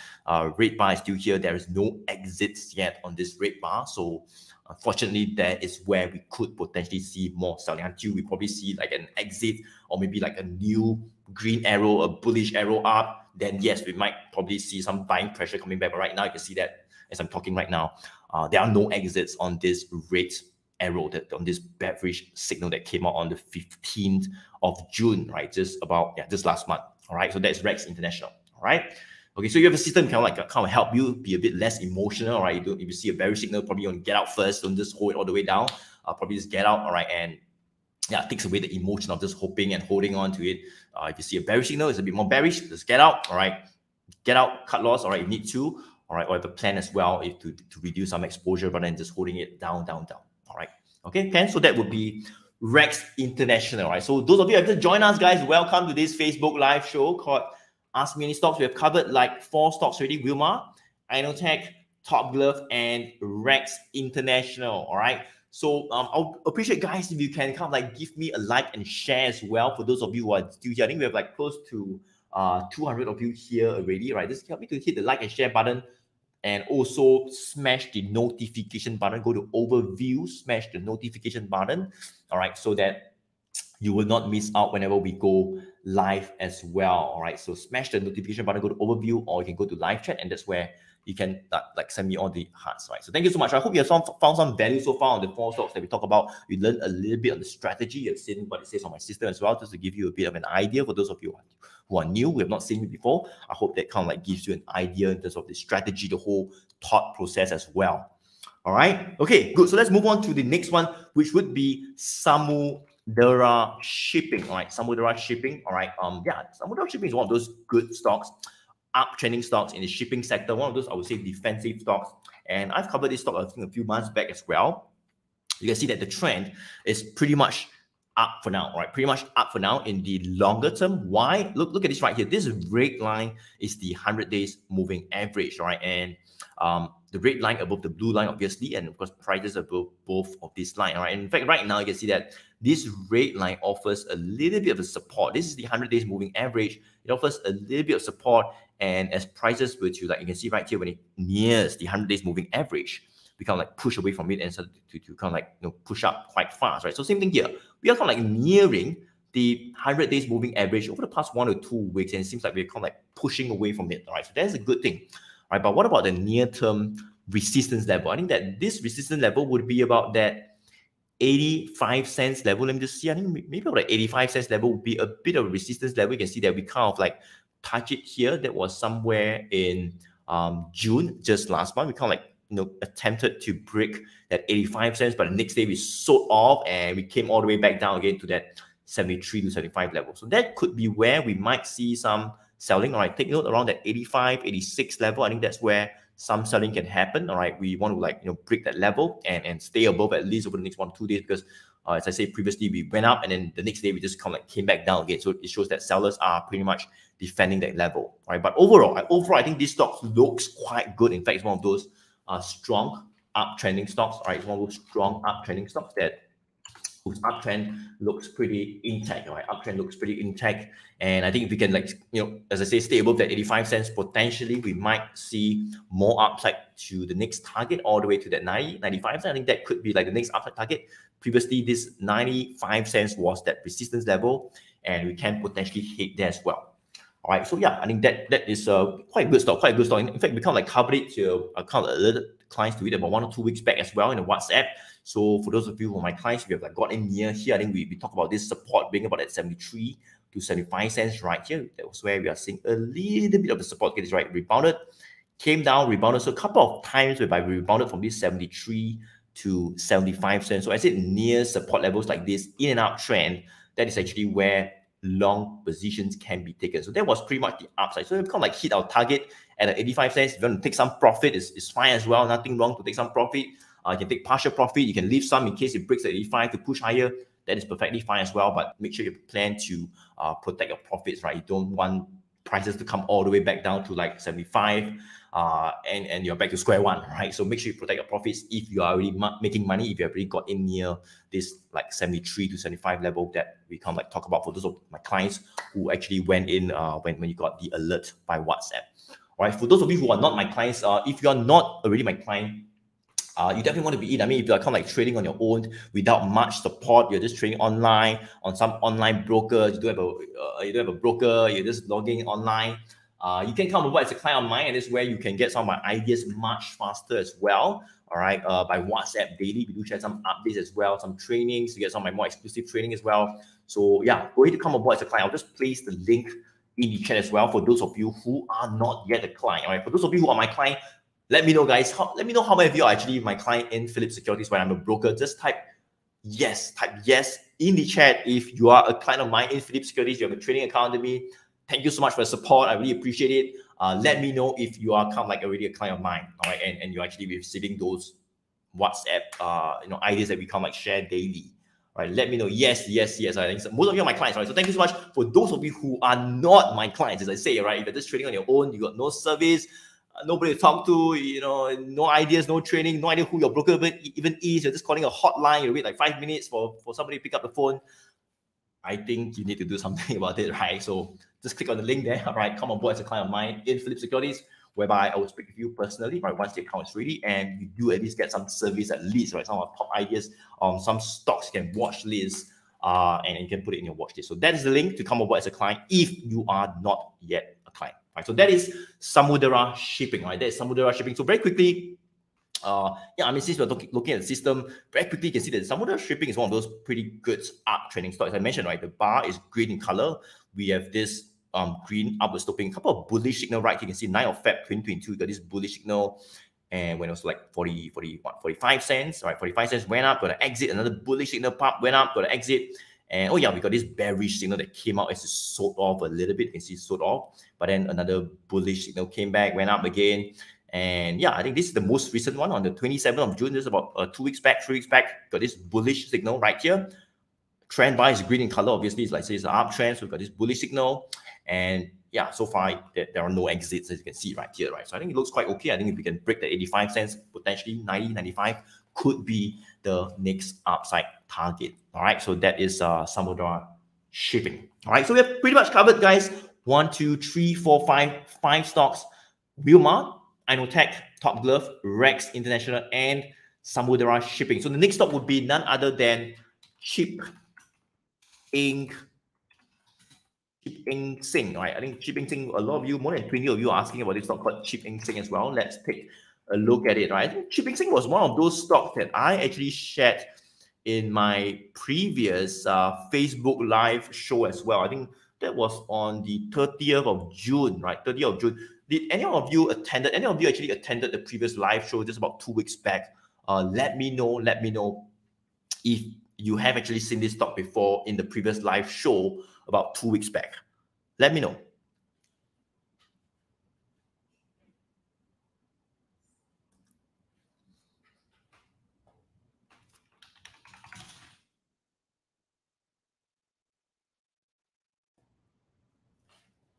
Red bar is still here. There is no exits yet on this red bar. So unfortunately, that is where we could potentially see more selling until we probably see like an exit or maybe like a new green arrow, a bullish arrow up. Then yes, we might probably see some buying pressure coming back. But right now, you can see that as I'm talking right now, there are no exits on this red arrow, that on this bearish signal that came out on the 15th of June, right? Just about, yeah, just last month. All right, so that's Rex International. All right. Okay, so you have a system kind of help you be a bit less emotional, right? If you see a bearish signal, probably you want to get out first. Don't just hold it all the way down. Probably just get out, all right? And yeah, it takes away the emotion of just hoping and holding on to it. If you see a bearish signal, it's a bit more bearish. Just get out, all right? Get out, cut loss, all right? You need to, all right? Or have a plan as well if to reduce some exposure rather than just holding it down, down, down, all right? Okay, plan. So that would be Rex International, right? So those of you who have just joined us, guys, welcome to this Facebook live show called Ask Me Any Stocks. We have covered like 4 stocks already: Wilmar, Innotek, Top Glove, and Rex International. All right. So I'll appreciate, guys, if you can kind of like give me a like and share as well. For those of you who are still here, I think we have like close to 200 of you here already, right? Just help me to hit the like and share button, and also smash the notification button. Go to overview, smash the notification button. All right, so that you will not miss out whenever we go live as well. All right, so smash the notification button, go to overview, or you can go to live chat, and that's where you can like send me all the hearts, right? So thank you so much. I hope you have found some value so far on the four stocks that we talk about. You learned a little bit on the strategy. You've seen what it says on my system as well, just to give you a bit of an idea. For those of you who are new, we have not seen it before, I hope that kind of like gives you an idea in terms of the strategy, the whole thought process as well. All right, okay, good. So let's move on to the next one, which would be Samudera Shipping. All right, Samudera Shipping. All right, yeah, Samudera Shipping is one of those good stocks, uptrending stocks in the shipping sector, one of those I would say defensive stocks. And I've covered this stock I think a few months back as well. You can see that the trend is pretty much up for now, right? Pretty much up for now in the longer term. Why? Look at this right here. This red line is the 100 days moving average, right? And the red line above the blue line, obviously, and of course prices above both of this line, right? And in fact, right now you can see that this red line offers a little bit of a support. This is the 100 days moving average. It offers a little bit of support, and as prices were to, like you can see right here, when it nears the 100 days moving average, we kind of like push away from it and start to kind of like, you know, push up quite fast, right? So same thing here. We are kind of like nearing the 100 days moving average over the past 1 or 2 weeks, and it seems like we're kind of like pushing away from it, right? So that's a good thing, right? But what about the near-term resistance level? I think that this resistance level would be about that 85 cents level. Let me just see. I think maybe about the 85 cents level would be a bit of a resistance level. You can see that we kind of like touch it here. That was somewhere in June, just last month. We kind of like, you know, attempted to break that 85 cents, but the next day we sold off and we came all the way back down again to that 73 to 75 level. So that could be where we might see some selling. All right, take note around that 85, 86 level. I think that's where some selling can happen. All right, we want to like, you know, break that level and stay above at least over the next 1 or 2 days, because as I said previously, we went up and then the next day we just kind of like came back down again. So it shows that sellers are pretty much defending that level, right? But overall, I think this stock looks quite good. In fact, it's one of those strong uptrending stocks. All right, it's one of those strong uptrending stocks that whose uptrend looks pretty intact, right? Uptrend looks pretty intact, and I think if we can, like, you know, as I say, stay above that 85 cents, potentially we might see more upside to the next target all the way to that 90, 95 cents. I think that could be like the next upside target. Previously, this 95 cents was that resistance level, and we can potentially hit there as well. All right, so yeah, I think that is quite a good stock. In fact, we kind of like covered it to account a little clients to it about 1 or 2 weeks back as well in the WhatsApp. So for those of you who are my clients, we have like got in near here. I think we talk about this support being about at 73 to 75 cents right here. That was where we are seeing a little bit of the support. Get this right, rebounded, came down, rebounded. So a couple of times whereby we rebounded from this 73 to 75 cents. So as it nears support levels like this in and out trend, that is actually where long positions can be taken. So that was pretty much the upside. So we kind of like hit our target at 85 cents. If you want to take some profit, it's fine as well. Nothing wrong to take some profit. You can take partial profit. You can leave some in case it breaks at 85 to push higher. That is perfectly fine as well. But make sure you plan to protect your profits, right? You don't want prices to come all the way back down to like 75 and you're back to square one, right? So make sure you protect your profits if you are already making money, if you have already got in near this like 73 to 75 level that we can like talk about for those of my clients who actually went in when you got the alert by WhatsApp. All right, for those of you who are not my clients, if you are not already my client, you definitely want to be in. I mean, if you're kind of like trading on your own without much support, you're just trading online on some online broker, you don't have a broker, you're just logging online, you can come over as a client of mine, and this is where you can get some of my ideas much faster as well. All right, by WhatsApp daily, we do share some updates as well, some trainings, to get some of my more exclusive training as well. So yeah, go ahead to come aboard as a client. I'll just place the link in the chat as well for those of you who are not yet a client. All right, for those of you who are my client, let me know, guys. Let me know how many of you are actually my client in Philip Securities when I'm a broker. Just type yes in the chat if you are a client of mine in Philip Securities. You have a trading account with me. Thank you so much for the support. I really appreciate it. Let me know if you are kind of like already a client of mine, all right? And you're actually receiving those WhatsApp, you know, ideas that we kind of like share daily, all right? Let me know. Yes. I think so. Most of you are my clients, right? So thank you so much for those of you who are not my clients. As I say, right? If you're just trading on your own, you got no service, nobody to talk to, you know, no ideas, no training, no idea who your broker even is. You're just calling a hotline. You wait like 5 minutes for somebody to pick up the phone. I think you need to do something about it, right? So just click on the link there, all right? Come on board as a client of mine in Philip Securities, whereby I will speak with you personally, right? Once the account is ready, and you do at least get some service at least, right? Some of our top ideas, some stocks you can watch lists, and you can put it in your watch list. So that is the link to come over as a client if you are not yet a client. Right? So that is Samudera Shipping. Right? That is Samudera Shipping. So very quickly, yeah, I mean, since we're looking at the system, very quickly you can see that Samudera Shipping is one of those pretty good up trending stocks. As I mentioned, right, the bar is green in color. We have this green upward sloping, couple of bullish signal, right? You can see 9th of Feb 2022, got this bullish signal, and when it was like 45 cents, right? 45 cents went up, got an exit, another bullish signal pop, went up, got an exit. And oh yeah, we got this bearish signal that came out as it sold off a little bit. You can see it sold off, but then another bullish signal came back, went up again. And yeah, I think this is the most recent one on the 27th of June. This is about 2 weeks back, 3 weeks back. Got this bullish signal right here. Trend bar is green in color. Obviously, it's like says an uptrend. So we've got this bullish signal. And yeah, so far there are no exits, as you can see right here, right? So I think it looks quite okay. I think if we can break the 85 cents, potentially 90, 95 could be the next upside target. All right. So that is Samudera Shipping. All right. So we have pretty much covered, guys. 5 stocks. Wilmar, Innotek, Top Glove, Rex International, and Samudera Shipping. So the next stop would be none other than Chip Eng Seng. Right? I think Chip Eng Seng, a lot of you, more than 20 of you are asking about this stock called Chip Eng Seng as well. Let's take a look at it. Right? I think Chip Eng Seng was one of those stocks that I actually shared in my previous Facebook Live show as well. I think that was on the 30th of June, right? 30th of June. Did any of you actually attended the previous live show just about 2 weeks back? Let me know if you have actually seen this stock before in the previous live show about 2 weeks back. Let me know.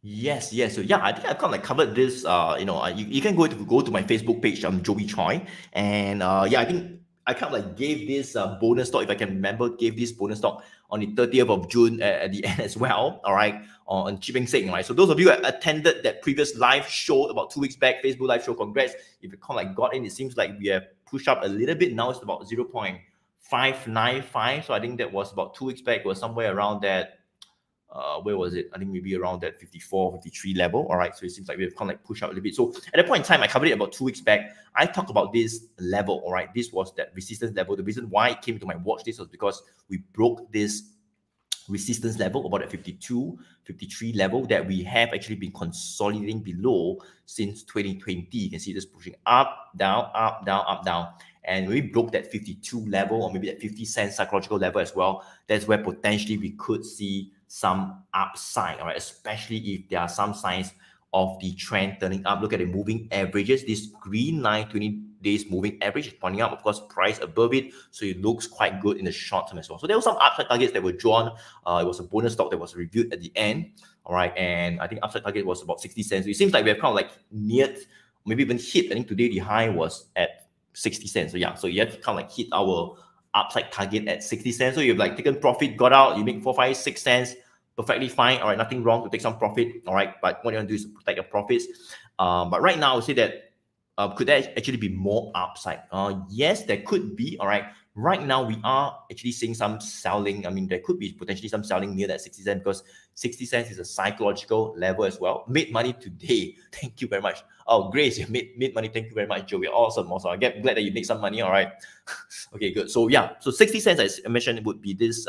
Yes. So yeah, I think I've kind of like covered this. You can go to my Facebook page. I'm Joey Choy, and yeah, I think I kind of like gave this bonus stock, if I can remember, gave this bonus stock on the 30th of June at the end as well. All right, on Chip Eng Seng. Right. So those of you who attended that previous live show about 2 weeks back, Facebook live show, congrats. If you kind of like got in, it seems like we have pushed up a little bit. Now it's about 0.595. So I think that was about 2 weeks back. It was somewhere around that. Where was it? I think maybe around that 54, 53 level. All right. So it seems like we've kind of like pushed out a little bit. So at that point in time, I covered it about 2 weeks back. I talked about this level. All right. This was that resistance level. The reason why it came to my watch list was because we broke this resistance level about at 52, 53 level that we have actually been consolidating below since 2020. You can see this pushing up, down, up, down, up, down. And we broke that 52 level or maybe that 50 cent psychological level as well. That's where potentially we could see some upside, all right, especially if there are some signs of the trend turning up. Look at the moving averages. This green line, 20 days moving average, is pointing up, of course, price above it. So it looks quite good in the short term as well. So there were some upside targets that were drawn. It was a bonus stock that was reviewed at the end. All right. And I think upside target was about 60 cents. So it seems like we have kind of like neared, maybe even hit. I think today the high was at 60 cents. So yeah, so you have to kind of like hit our upside target at 60 cents. So you've like taken profit, got out, you make 4, 5, 6 cents, perfectly fine. All right, nothing wrong to take some profit. All right, but what you want to do is protect your profits. But right now, I would say that could there actually be more upside? Yes, there could be. All right, right now we are actually seeing some selling. I mean, there could be potentially some selling near that 60 cents because 60 cents is a psychological level as well. Made money today. Thank you very much. Oh, Grace, you made money. Thank you very much, Joey. Awesome. I'm glad that you made some money. All right. Okay, good. So yeah, so 60 cents, as I mentioned, would be this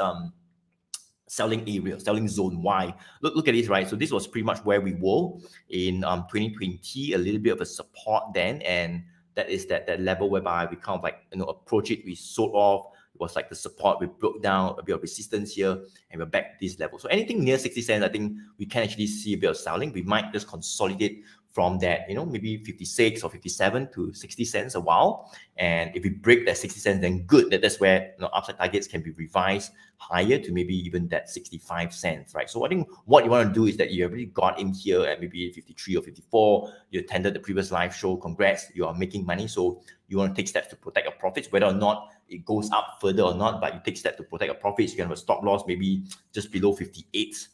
selling area, selling zone. Why? Look at this, right? So this was pretty much where we were in 2020, a little bit of a support then, and that is that level whereby we kind of like, you know, approach it, we sold off, it was like the support, we broke down a bit of resistance here, and we're back to this level. So anything near 60 cents, I think we can actually see a bit of selling. We might just consolidate from that, you know, maybe 56 or 57 to 60 cents a while. And if we break that 60 cents, then good. That's where, you know, upside targets can be revised higher to maybe even that 65 cents, right? So I think what you want to do is that you already got in here at maybe 53 or 54. You attended the previous live show. Congrats, you are making money. So you want to take steps to protect your profits, whether or not it goes up further or not, but you take steps to protect your profits. You can have a stop loss, maybe just below 58.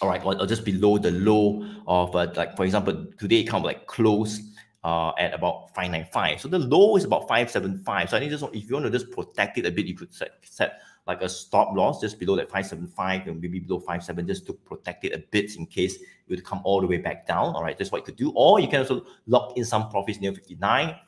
All right, or just below the low of, like, for example, today kind of like close at about 595. So the low is about 575. So I think just if you want to just protect it a bit, you could set like a stop loss just below that 575 and maybe below 57, just to protect it a bit in case it would come all the way back down. All right, that's what you could do. Or you can also lock in some profits near 59.5.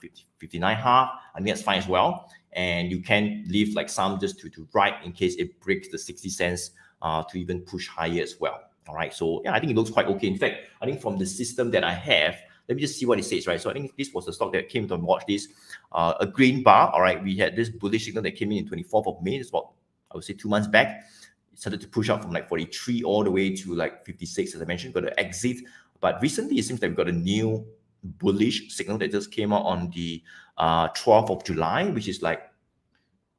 I think that's fine as well. And you can leave like some just to right in case it breaks the 60 cents, to even push higher as well. All right, so yeah, I think it looks quite okay. In fact, I think from the system that I have, let me just see what it says, right? So I think this was the stock that came to watch this, a green bar. All right, we had this bullish signal that came in 24th of May. It's about, I would say, 2 months back. It started to push up from like 43 all the way to like 56, as I mentioned, got an exit. But recently, it seems like we've got a new bullish signal that just came out on the 12th of July, which is like,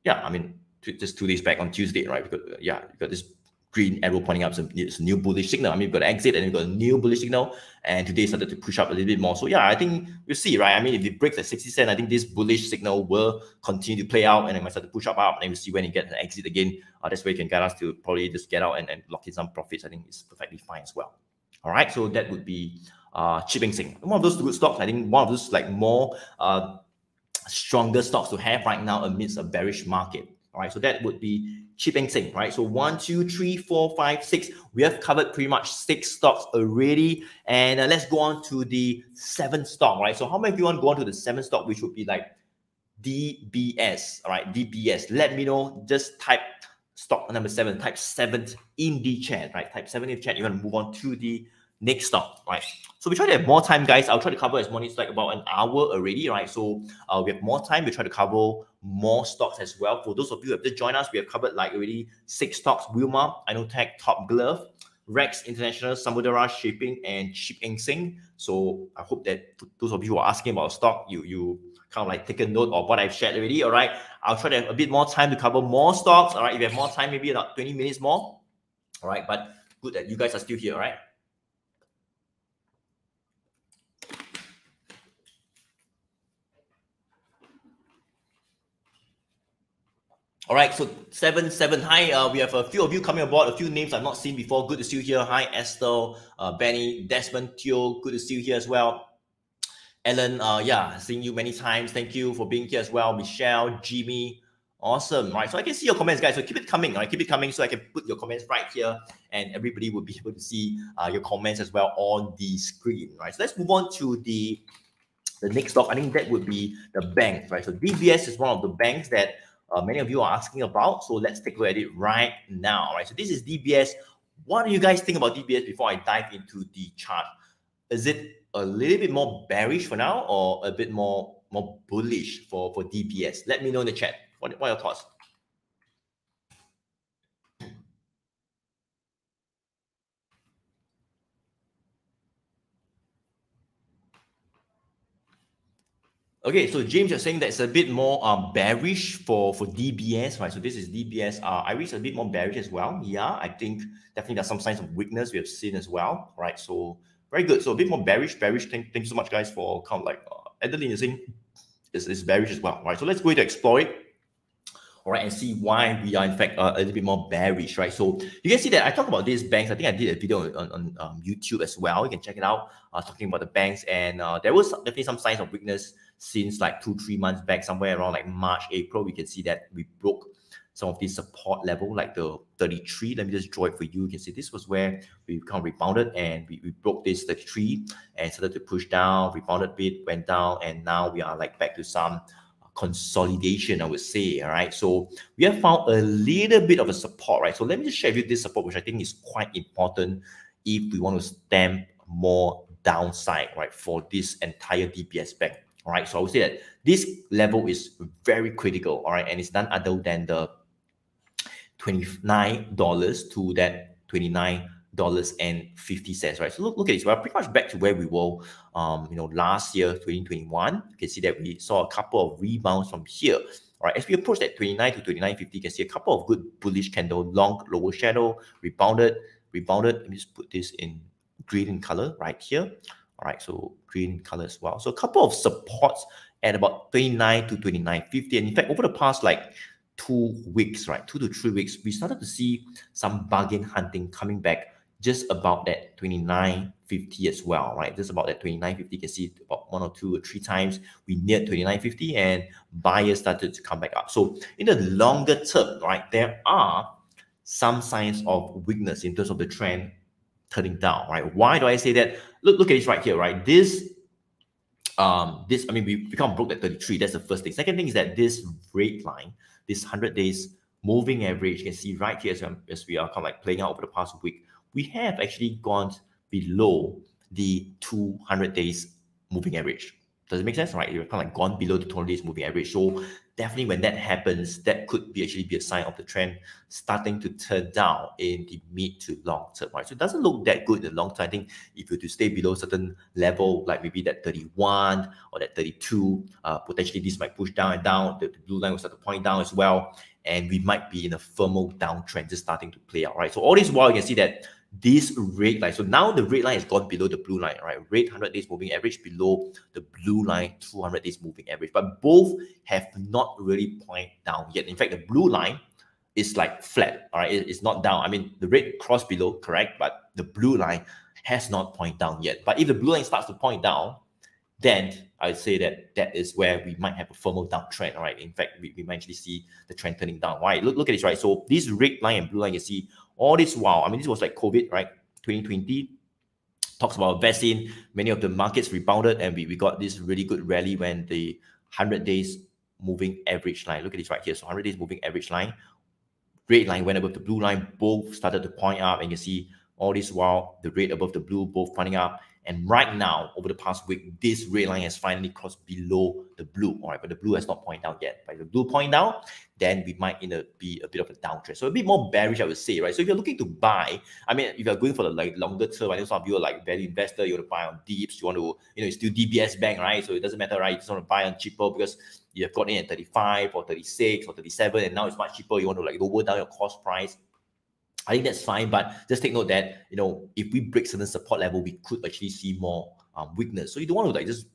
yeah, I mean, just 2 days back on Tuesday, right? Because, yeah, we got this green arrow pointing up some new bullish signal. I mean, we've got an exit and we've got a new bullish signal, and today started to push up a little bit more. So yeah, I think we'll see, right? I mean, if it breaks at 60 cents, I think this bullish signal will continue to play out, and it might start to push up and then we'll see when it gets an exit again. That's where you can guide us to probably just get out and lock in some profits. I think it's perfectly fine as well. All right, so that would be Chip Eng Seng, one of those good stocks. I think one of those like more stronger stocks to have right now amidst a bearish market. All right, so that would be Chip Eng Seng, right? So 1, 2, 3, 4, 5, 6. We have covered pretty much 6 stocks already. And let's go on to the 7th stock, right? So how many of you want to go on to the 7th stock, which would be like DBS, all right? DBS. Let me know. Just type stock number 7, type 7th in the chat, right? Type 7 in the chat. You want to move on to the next stock, right? So we try to have more time, guys. I'll try to cover as many stocks, like about an hour already, right? So we have more time. We try to cover more stocks as well. For those of you who have just joined us, we have covered like already 6 stocks: Wilmar, Innotek, Top Glove, Rex International, Samudera Shipping, and Chip Eng Seng. So I hope that those of you who are asking about stock, you kind of like take a note of what I've shared already. All right, I'll try to have a bit more time to cover more stocks. All right, if you have more time, maybe about 20 minutes more. All right, but good that you guys are still here. All right. All right, so 7, 7. Hi, we have a few of you coming aboard, a few names I've not seen before. Good to see you here. Hi, Esther, Benny, Desmond, Teo. Good to see you here as well. Ellen, yeah, seeing you many times. Thank you for being here as well. Michelle, Jimmy. Awesome, right? So I can see your comments, guys. So keep it coming, right? Keep it coming so I can put your comments right here and everybody will be able to see your comments as well on the screen, right? So let's move on to the next stock. I think that would be the banks, right? So DBS is one of the banks that many of you are asking about, so let's take a look at it right now. Right, so this is DBS. What do you guys think about DBS before I dive into the chart? Is it a little bit more bearish for now, or a bit more bullish for DBS? Let me know in the chat. What are your thoughts? Okay, so James is saying that it's a bit more bearish for DBS, right? So this is DBS. Iris a bit more bearish as well. Yeah, I think definitely there's some signs of weakness we have seen as well, right? So very good. So a bit more bearish. Thank you so much, guys, for kind of like Adeline is saying it's bearish as well, right? So let's go to explore it, all right, and see why we are in fact a little bit more bearish, right? So you can see that I talked about these banks. I think I did a video on YouTube as well. You can check it out. Talking about the banks, and there was definitely some signs of weakness since like 2-3 months back, somewhere around like March, April. We can see that we broke some of this support level, like the 33. Let me just draw it for you. You can see this was where we kind of rebounded, and we broke this 33 and started to push down, rebounded a bit, went down, and now we are like back to some consolidation, I would say. All right, so we have found a little bit of a support, right? So let me just share with you this support, which I think is quite important if we want to stamp more downside, right, for this entire DBS bank. All right, so I would say that this level is very critical, all right, and it's none other than the $29 to that $29.50, right? So look at this. We're pretty much back to where we were, you know, last year, 2021. You can see that we saw a couple of rebounds from here. All right, as we approach that 29 to 29.50, you can see a couple of good bullish candle, long lower shadow, rebounded. Let me just put this in green in color right here. All right, so green color as well. So a couple of supports at about 29 to 29.50. And in fact, over the past like 2 weeks, right, 2 to 3 weeks, we started to see some bargain hunting coming back just about that 29.50 as well, right? Just about that 29.50, you can see about one or two or three times we neared 29.50 and buyers started to come back up. So in the longer term, right, there are some signs of weakness in terms of the trend turning down, right? Why do I say that? Look at this right here, right? This, I mean, we become broke at 33. That's the first thing. Second thing is that this red line, this 100 days moving average, you can see right here as we are kind of like playing out over the past week, we have actually gone below the 200 days moving average. Does it make sense? Right? You're kind of like gone below the 200 days moving average. So definitely when that happens, that could be actually be a sign of the trend starting to turn down in the mid to long term, right? So it doesn't look that good in the long term. I think if you were to stay below a certain level, like maybe that 31 or that 32, potentially this might push down and down. The blue line will start to point down as well. And we might be in a thermal downtrend just starting to play out, right? So all this while you can see that this red line, so now the red line has gone below the blue line, right? Red 100 days moving average below the blue line 200 days moving average, but both have not really point down yet. In fact, the blue line is like flat, all right? It's not down. I mean, the red cross below, correct, but the blue line has not point down yet. But if the blue line starts to point down, then I'd say that that is where we might have a thermal downtrend, all right? In fact, we might actually see the trend turning down, right? Look at this, right? So this red line and blue line, you see all this while, I mean, this was like COVID, right? 2020 talks about vaccine. Many of the markets rebounded and we got this really good rally when the 100 days moving average line, look at this right here. So 100 days moving average line, red line went above the blue line, both started to point up, and you see all this while the red above the blue, both pointing up. And right now, over the past week, this red line has finally crossed below the blue, all right? But the blue has not pointed out yet. But if the blue point out, then we might be a bit of a downtrend. So a bit more bearish, I would say, right? So if you're looking to buy, I mean, if you're going for the like longer term, I know some of you are like value investor, you want to buy on dips, you want to, you know, it's still DBS Bank, right? So it doesn't matter, right? You just want to buy on cheaper because you have gotten in at 35 or 36 or 37, and now it's much cheaper. You want to like lower down your cost price. I think that's fine, but just take note that, you know, if we break certain support level, we could actually see more weakness. So you don't want to like just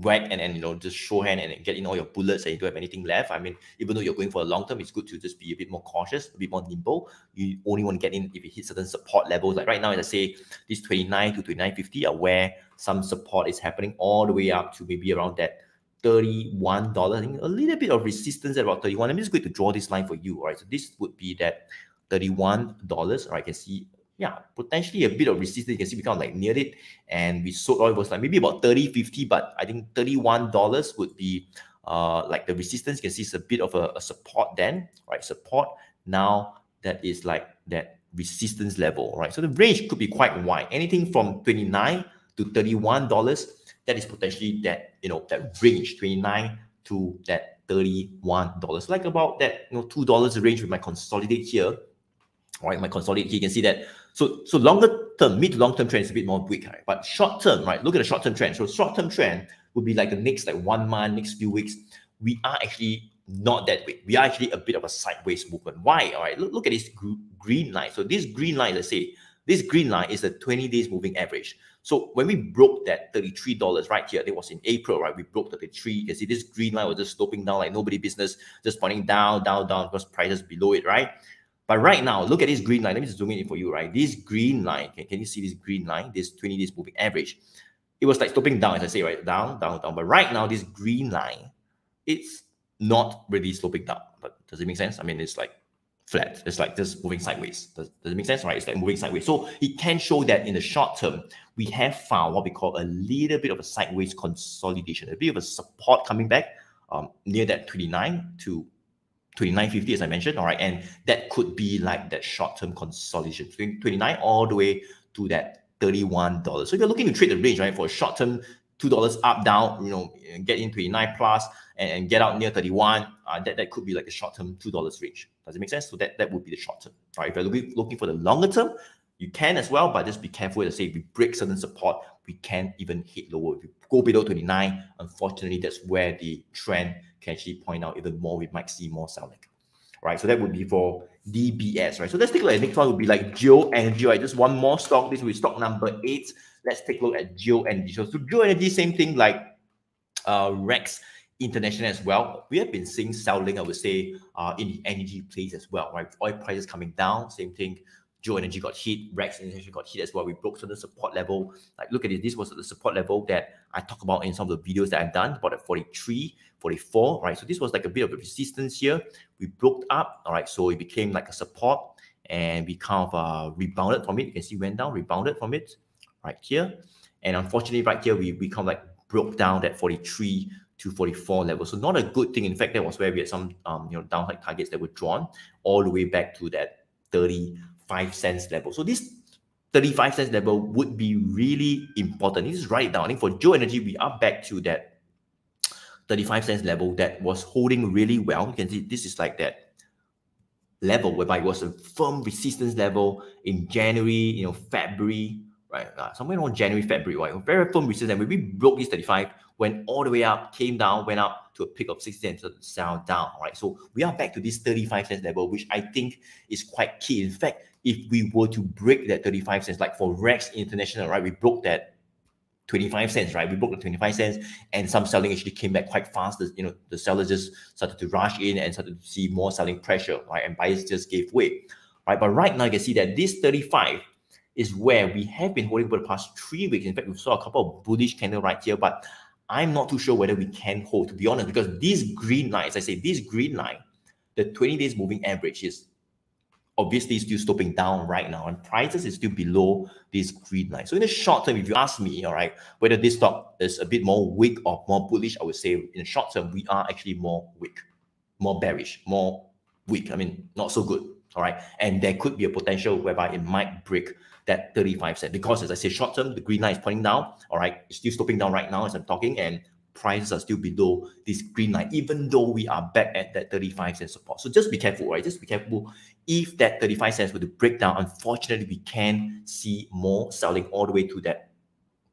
whack and you know, just show hand and get in all your bullets and you don't have anything left. I mean, even though you're going for a long term, it's good to just be a bit more cautious, a bit more nimble. You only want to get in if it hits certain support levels. Like right now, as I say, this 29 to 29.50 are where some support is happening all the way up to maybe around that $31. I think a little bit of resistance at about 31. I'm just going to draw this line for you, all right? So this would be that $31, or I can see, yeah, potentially a bit of resistance. You can see we kind of like neared it and we sold all. It was like maybe about 30, 50, but I think $31 would be like the resistance. You can see it's a bit of a support then, right? Support now that is like that resistance level, right? So the range could be quite wide. Anything from $29 to $31, that is potentially that, you know, that range, $29 to that $31, like about that, you know, $2 range. We might consolidate here, right? Might consolidate here. You can see that. So longer term, mid to long term trend is a bit more weak, right? But short term, right? Look at the short term trend. So short term trend would be like the next like 1 month, next few weeks. We are actually not that weak. We are actually a bit of a sideways movement. Why? All right. Look at this green line. So this green line, let's say this green line is the 20 days moving average. So when we broke that $33 right here, it was in April, right? We broke the 33. You can see this green line was just sloping down like nobody business, just pointing down, down, down, because prices below it, right? But right now, look at this green line. Let me just zoom in for you, right? This green line, can you see this green line? This 20 days moving average. It was like sloping down, as I say, right? Down, down, down. But right now, this green line, it's not really sloping down. But does it make sense? I mean, it's like flat. It's like just moving sideways. Does it make sense? Right? It's like moving sideways. So it can show that in the short term, we have found what we call a little bit of a sideways consolidation, a bit of a support coming back near that 29 to 29.50, as I mentioned. All right. And that could be like that short-term consolidation, 29 all the way to that $31. So if you're looking to trade the range, right, for a short-term $2 up, down, you know, get in 29 plus and get out near 31, that could be like a short-term $2 range. Does it make sense? So that would be the short term. All right, if you're looking for the longer term, you can as well, but just be careful. As I say, if we break certain support, we can even hit lower. If you go below 29, unfortunately, that's where the trend can actually point out even more. We might see more selling. Right, so that would be for DBS, right? So let's take a look at the next one would be like Geo Energy, right? Just one more stock. This will be stock number 8. Let's take a look at Geo Energy. So Geo Energy, same thing like Rex International as well. We have been seeing selling, I would say, in the energy place as well, right? Oil prices coming down, same thing. Geo Energy got hit, Rex International got hit as well. We broke certain support level. Like, look at it. This was the support level that I talked about in some of the videos that I've done, about at 43, 44, right? So this was like a bit of a resistance here. We broke up, all right? So it became like a support and we kind of rebounded from it. You can see went down, rebounded from it right here. And unfortunately, right here, we kind of like broke down that 43 to 44 level. So not a good thing. In fact, that was where we had some, you know, downside targets that were drawn all the way back to that 35 cents level. So this 35 cents level would be really important. This is right down. I think for Geo Energy, we are back to that 35 cents level that was holding really well. You can see this is like that level whereby it was a firm resistance level in January, you know, February, right? Somewhere around January, February, right? Very firm resistance. And when we broke this 35, went all the way up, came down, went up to a peak of 60 and sell down, right? So we are back to this 35 cents level, which I think is quite key. In fact, if we were to break that 35 cents, like for Rex International, right, we broke that 25 cents, right? We broke the 25 cents and some selling actually came back quite fast. You know, the sellers just started to rush in and started to see more selling pressure, right? And buyers just gave way, right? But right now you can see that this 35 is where we have been holding for the past 3 weeks. In fact, we saw a couple of bullish candles right here, but I'm not too sure whether we can hold, to be honest, because this green line, as I say, this green line, the 20 days moving average is obviously still sloping down right now, and prices is still below this green line. So in the short term, if you ask me, all right, whether this stock is a bit more weak or more bullish, I would say in the short term, we are actually more weak, more bearish, more weak. I mean, not so good, all right? And there could be a potential whereby it might break that 35 cent, because as I say, short term, the green line is pointing down, all right? It's still sloping down right now as I'm talking, and prices are still below this green line, even though we are back at that 35 cent support. So just be careful, right? Just be careful. If that 35 cents were to break down, unfortunately, we can see more selling all the way to that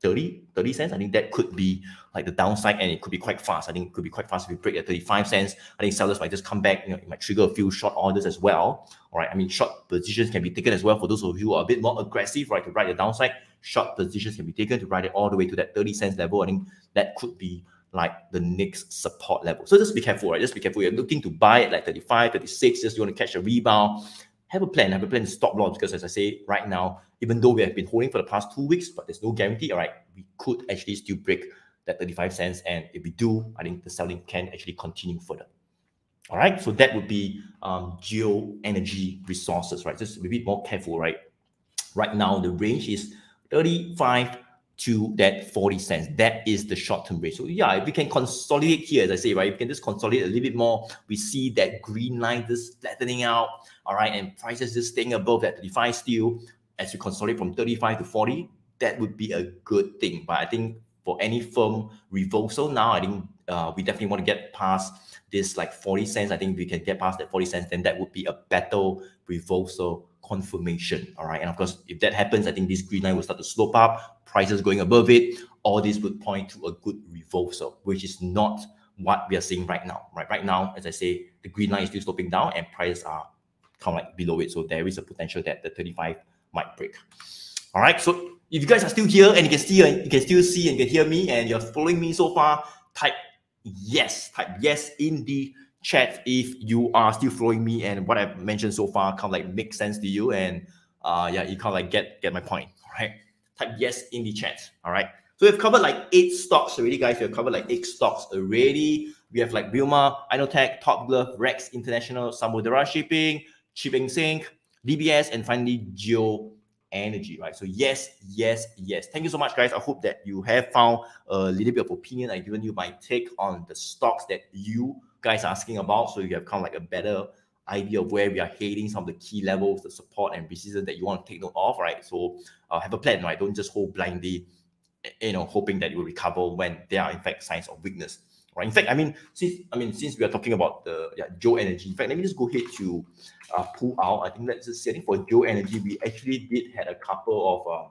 30 cents. I think that could be like the downside, and it could be quite fast. I think it could be quite fast if we break at 35 cents. I think sellers might just come back. You know, it might trigger a few short orders as well. All right. I mean, short positions can be taken as well. For those of you who are a bit more aggressive, right, to ride the downside, short positions can be taken to ride it all the way to that 30 cents level. I think that could be like the next support level. So just be careful, right? Just be careful. You're looking to buy at like 35, 36, just you want to catch a rebound. Have a plan to stop loss, because as I say right now, even though we have been holding for the past 2 weeks, but there's no guarantee, all right, we could actually still break that 35 cents. And if we do, I think the selling can actually continue further. All right, so that would be Geo Energy Resources, right? Just a bit more careful, right? Right now, the range is 35 to that 40 cents. That is the short-term range. So yeah, if we can consolidate here, as I say, right, we can just consolidate a little bit more. We see that green line just flattening out, all right, and prices just staying above that 35 still. As you consolidate from 35 to 40, that would be a good thing. But I think for any firm reversal now, I think we definitely want to get past this like 40 cents. I think we can get past that 40 cents, then that would be a better reversal confirmation, all right? And of course, if that happens, I think this green line will start to slope up, prices going above it. All this would point to a good reversal, which is not what we are seeing right now, right? Right now, as I say, the green line is still sloping down and prices are kind of like below it. So there is a potential that the 35 might break. All right, so if you guys are still here and you can still see and you can hear me and you're following me so far, type yes in the chat if you are still following me and what I've mentioned so far kind of like makes sense to you, and yeah, you kind of like get my point. All right, type yes in the chat. All right, so we've covered like 8 stocks already, guys. We've covered like 8 stocks already. We have like Wilmar, Innotek, Top Glove, Rex International, Samudera Shipping, Chip Eng Seng, DBS, and finally Geo Energy, right? So yes. Thank you so much, guys. I hope that you have found a little bit of opinion. I've given you my take on the stocks that you guys are asking about, so you have kind of like a better idea of where we are heading, some of the key levels, the support and resistance that you want to take note of, right? So have a plan, right? Don't just hold blindly, you know, hoping that it will recover when there are in fact signs of weakness, right? In fact, since we are talking about the Geo Energy, in fact, let me just go ahead to pull out. I think let's just see. I think for Geo Energy, we actually did had a couple of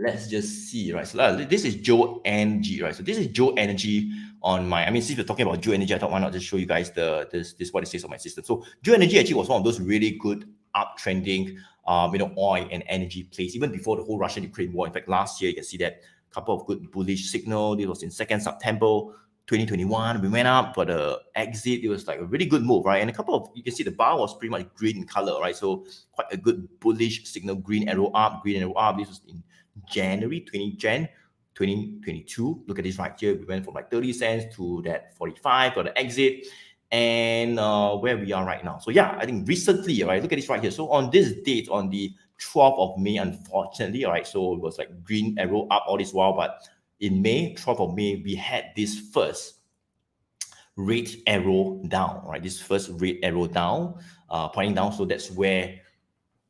let's just see, right? So this is Geo Energy, right? So this is Geo Energy on my. I mean, since we're talking about Geo Energy, I thought why not just show you guys the this what it says on my system. So Geo Energy actually was one of those really good uptrending, you know, oil and energy plays even before the whole Russian-Ukraine war. In fact, last year you can see that. Couple of good bullish signal. This was in 2nd September. 2021, we went up for the exit. It was like a really good move, right? And a couple of, you can see the bar was pretty much green in color, right? So quite a good bullish signal, green arrow up, green arrow up. This was in January, 20 Jan 2022. Look at this right here. We went from like 30 cents to that 45 for the exit, and where we are right now. So yeah, I think recently, right, look at this right here. So on this date, on the 12th of May, unfortunately, all right, so it was like green arrow up all this while, but in May, 12th of May, we had this first red arrow down, right? This first red arrow down, pointing down. So that's where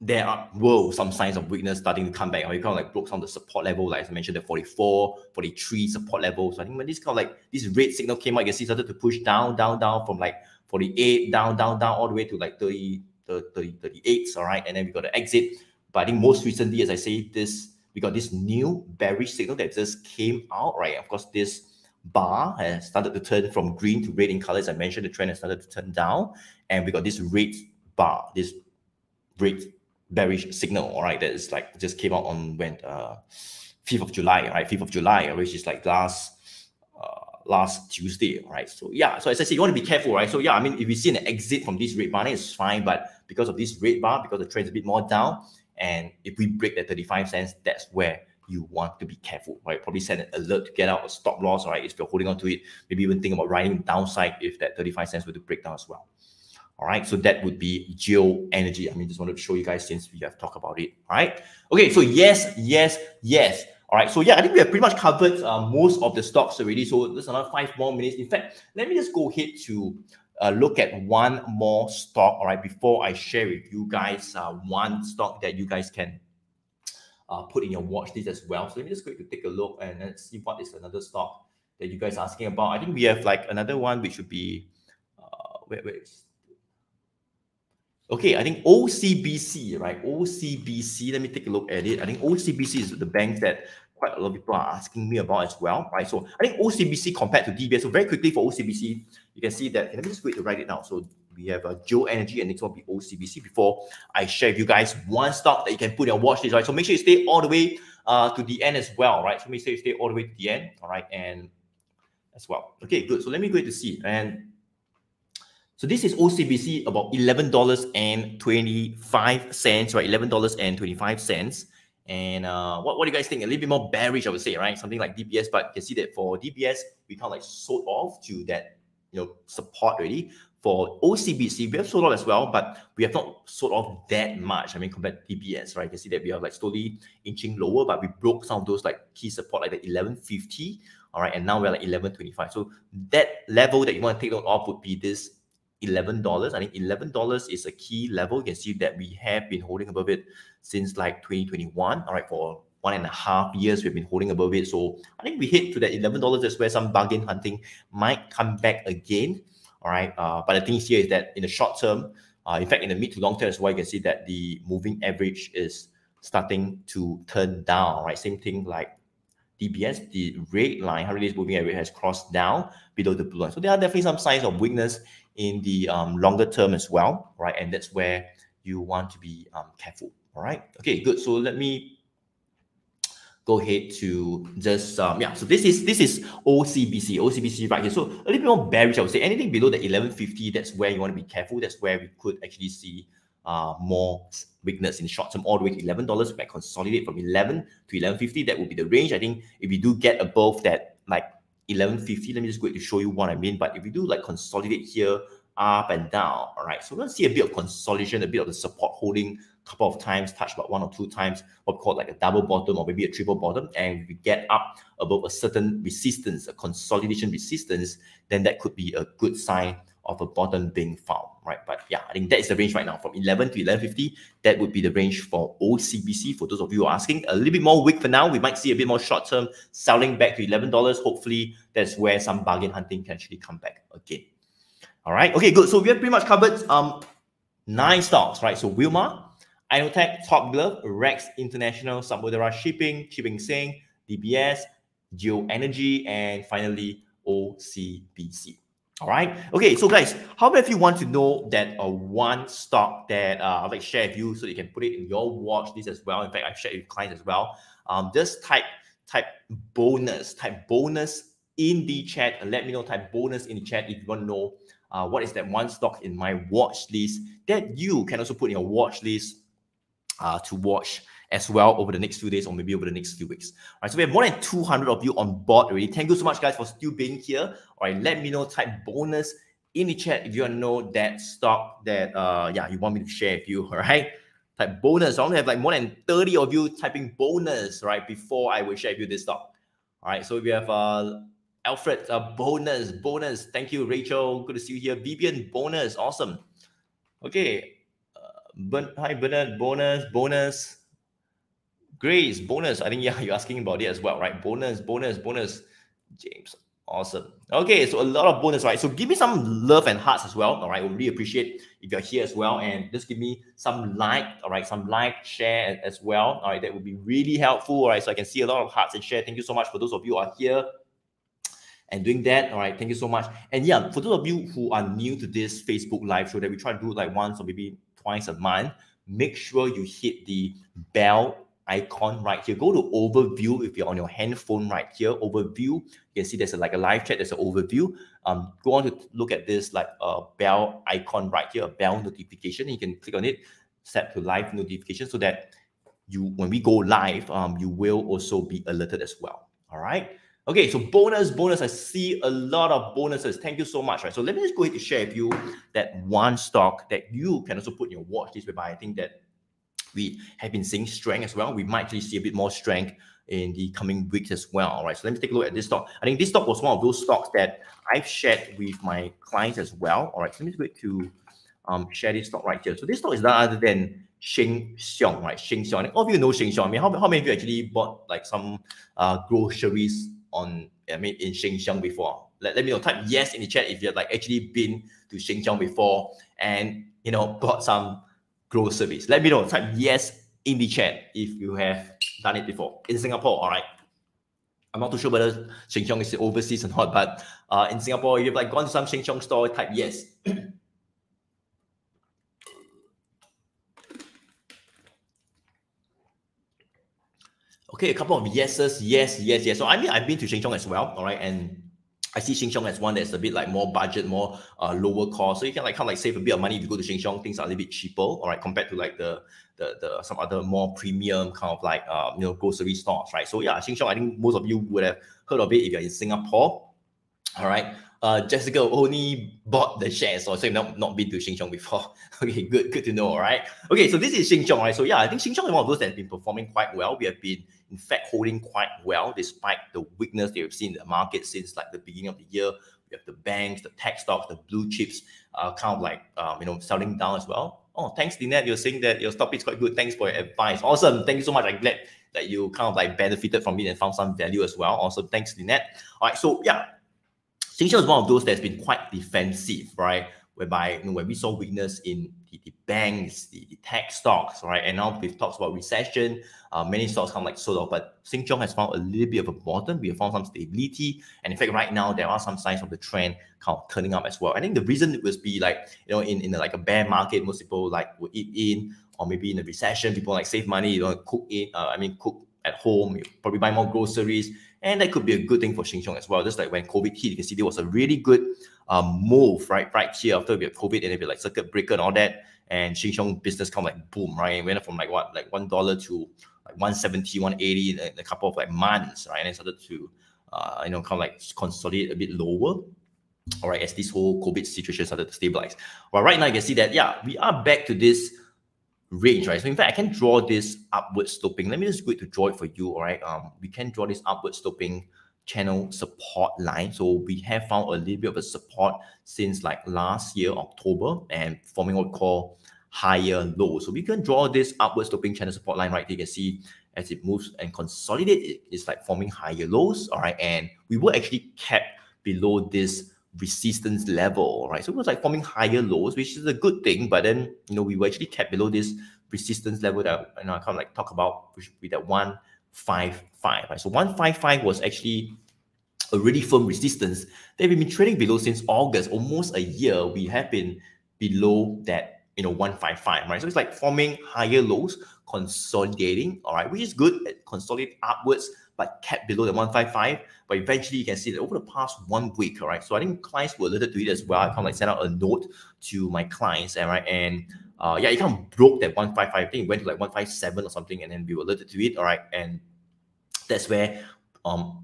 there were some signs of weakness starting to come back. Right? You kind of like broke some of the support level, like I mentioned, the 44, 43 support level. So I think when this kind of like, this red signal came out, you can see started to push down, down, down from like 48, down, down, down, all the way to like 38, all right? And then we got the exit. But I think most recently, as I say, we got this new bearish signal that just came out, right? Of course, this bar has started to turn from green to red in color. As I mentioned, the trend has started to turn down. And we got this red bar, this red bearish signal, all right? That is like, just came out on when 5th of July, right? 5th of July, which is like last Tuesday, right? So yeah, so as I said, you want to be careful, right? So yeah, I mean, if we see an exit from this red bar, then it's fine. But because of this red bar, because the trend's a bit more down, and if we break that 35 cents, that's where you want to be careful, right? Probably send an alert to get out, a stop loss, right? If you're holding on to it, maybe even think about riding downside if that 35 cents were to break down as well. All right, so that would be Geo Energy. I mean, just wanted to show you guys since we have talked about it, all right? Okay, so yes, yes, yes. All right, so yeah, I think we have pretty much covered most of the stocks already. So there's another 5 more minutes. In fact, let me just go ahead to look at one more stock, all right, before I share with you guys one stock that you guys can put in your watch list as well. So let me just quickly take a look and let's see what is another stock that you guys are asking about. I think we have like another one which should be okay, I think OCBC, right? OCBC, let me take a look at it. I think OCBC is the bank that quite a lot of people are asking me about as well, right? So I think OCBC compared to DBS, so very quickly for OCBC, you can see that, let me just wait to write it down. So we have Geo Energy and next one will be OCBC before I share with you guys one stock that you can put on your watch list, right? So make sure you stay all the way to the end as well, right? So make sure you stay all the way to the end, all right? And as well. Okay, good. So let me go to see. And so this is OCBC, about $11.25, right? $11.25. And what do you guys think? A little bit more bearish, I would say, right? Something like DBS, but you can see that for DBS, we kind of like sold off to that, you know, support already. For OCBC, we have sold off as well, but we have not sold off that much. I mean, compared to DBS, right? You can see that we are like slowly inching lower, but we broke some of those like key support, like the 1150, all right? And now we're like 1125. So that level that you want to take note of would be this $11. I think $11 is a key level. You can see that we have been holding above it since like 2021. All right, for 1.5 years, we've been holding above it. So I think we hit to that $11. That's where some bargain hunting might come back again. All right, but the thing here is that in the short term, in fact, in the mid to long term as well, you can see that the moving average is starting to turn down. Right, same thing like DBS, the red line, 100 days moving average has crossed down below the blue line. So there are definitely some signs of weakness in the longer term as well, right? And that's where you want to be careful, all right? Okay, good. So let me go ahead to just, yeah, so this is OCBC right here. So a little bit more bearish, I would say. Anything below the 1150, that's where you want to be careful. That's where we could actually see more weakness in short term, all the way to $11. We might consolidate from 11 to 1150. That would be the range. I think if we do get above that, like, 1150, let me just go to show you what I mean. But if we do like consolidate here up and down, all right, so we're gonna see a bit of consolidation, a bit of the support holding a couple of times, touch about 1 or 2 times, what called like a double bottom or maybe a triple bottom. And we get up above a certain resistance, a consolidation resistance, then that could be a good sign of a bottom being found, right? But yeah, I think that is the range right now, from 11 to 1150. That would be the range for OCBC. For those of you who are asking, a little bit more weak for now. We might see a bit more short-term selling back to $11. Hopefully, that's where some bargain hunting can actually come back again. All right, okay, good. So we have pretty much covered 9 stocks, right? So Wilmar, Innotek, Top Glove, Rex International, Samudera Shipping, Chip Eng Seng, DBS, Geo Energy, and finally OCBC. All right. Okay. So guys, how about if you want to know that one stock that I'll like share with you so you can put it in your watch list as well. In fact, I've shared with clients as well. Just type bonus in the chat. Let me know, type bonus in the chat if you want to know what is that one stock in my watch list that you can also put in your watch list to watch as well over the next few days or maybe over the next few weeks. All right, so we have more than 200 of you on board already. Thank you so much, guys, for still being here. All right, let me know, type bonus in the chat if you want to know that stock that yeah, you want me to share with you. All right, type bonus. I only have like more than 30 of you typing bonus right before I will share with you this stock. All right, so we have Alfred, bonus. Thank you, Rachel. Good to see you here. Vivian, bonus. Awesome. Okay. Hi, Bernard, bonus. Grace, bonus. I think, yeah, you're asking about it as well, right? Bonus. James, awesome. Okay, so a lot of bonus, right? So give me some love and hearts as well, all right? We'll really appreciate if you're here as well. And just give me some like, all right? Some like, share as well, all right? That would be really helpful, all right? So I can see a lot of hearts and share. Thank you so much for those of you who are here and doing that. All right, thank you so much. And yeah, for those of you who are new to this Facebook live show that we try to do like once or maybe twice a month, make sure you hit the bell icon right here. Go to overview if you're on your handphone right here. Overview, you can see there's a, like a live chat, there's an overview. Go on to look at this like a bell icon right here, a bell notification. You can click on it, set to live notification so that you, when we go live, you will also be alerted as well. All right. Okay, so bonus. I see a lot of bonuses. Thank you so much. Right, so let me just go ahead and share with you that one stock that you can also put in your watch list, whereby I think that we have been seeing strength as well. We might actually see a bit more strength in the coming weeks as well. All right, so let me take a look at this stock. I think this stock was one of those stocks that I've shared with my clients as well. All right, so let me go ahead to share this stock right here. So this stock is none other than Sheng Siong, right? Sheng Siong. All of you know Sheng Siong. I mean, how many of you actually bought like some groceries on, I mean, in Sheng Siong before? Let me know, type yes in the chat if you've like actually been to Sheng Siong before and, you know, bought some groceries. Let me know, type yes in the chat if you have done it before in Singapore. All right, I'm not too sure whether Sheng Siong is overseas or not, but in Singapore, if you've like gone to some Sheng Siong store, type yes. Okay, a couple of yeses. Yes. So I mean, I've been to Sheng Siong as well, all right? And I see Sheng Siong as one that's a bit like more budget, more lower cost. So you can like kind of like save a bit of money if you go to Sheng Siong. Things are a little bit cheaper, all right, compared to like the some other more premium kind of like you know, grocery stores, right? So yeah, Sheng Siong, I think most of you would have heard of it if you're in Singapore, all right? Jessica only bought the shares, so I've not been to Sheng Siong before. Okay, good to know, all right? Okay, so this is Sheng Siong, right? So yeah, I think Sheng Siong is one of those that has been performing quite well. We have been, in fact, holding quite well despite the weakness that we've seen in the market since like the beginning of the year. We have the banks, the tech stocks, the blue chips kind of like, you know, selling down as well. Oh, thanks, Dinette. You're saying that your stop is quite good. Thanks for your advice. Awesome. Thank you so much. I'm glad that you kind of like benefited from it and found some value as well. Awesome. Thanks, Dinette. All right, so yeah, Sheng Siong is one of those that's been quite defensive, right? Whereby, you know, when we saw weakness in the banks, the tech stocks, right? And now we've talked about recession, many stocks come like sold off, but Sheng Siong has found a little bit of a bottom. We have found some stability. And in fact, right now, there are some signs of the trend kind of turning up as well. I think the reason it was be like, you know, in like a bear market, most people like will eat in, or maybe in a recession, people like save money, you know, cook in, cook at home, you probably buy more groceries. And that could be a good thing for Sheng Siong as well. Just like when COVID hit, you can see there was a really good move right here after we had COVID and it'd be like circuit breaker and all that. And Sheng Siong business kind of like boom, right? It went up from like what, like $1 to like 170, 180 in a couple of like months, right? And it started to, you know, kind of like consolidate a bit lower. All right, as this whole COVID situation started to stabilize. Well, right now you can see that, yeah, we are back to this range, right? So in fact, I can draw this upward sloping. Let me just go to draw it for you, all right? We can draw this upward sloping channel support line. So we have found a little bit of a support since like last year, October, and forming what we call higher low. So we can draw this upward sloping channel support line, right? You can see as it moves and consolidates, it's like forming higher lows, all right? And we were actually kept below this resistance level, right? So it was like forming higher lows, which is a good thing, but then, you know, we were actually kept below this resistance level that, you know, I kind of like talk about, which would be that 155, right? So 155 was actually a really firm resistance that we've been trading below since August. Almost a year we have been below that, you know, 155, right? So it's like forming higher lows, consolidating, all right, which is good. Consolidate upwards, but kept below the 155. But eventually you can see that over the past 1 week, all right, so I think clients were alerted to it as well. I kind of like sent out a note to my clients, all right, and yeah, it kind of broke that 155 thing. It went to like 157 or something, and then we were alerted to it, all right, and that's where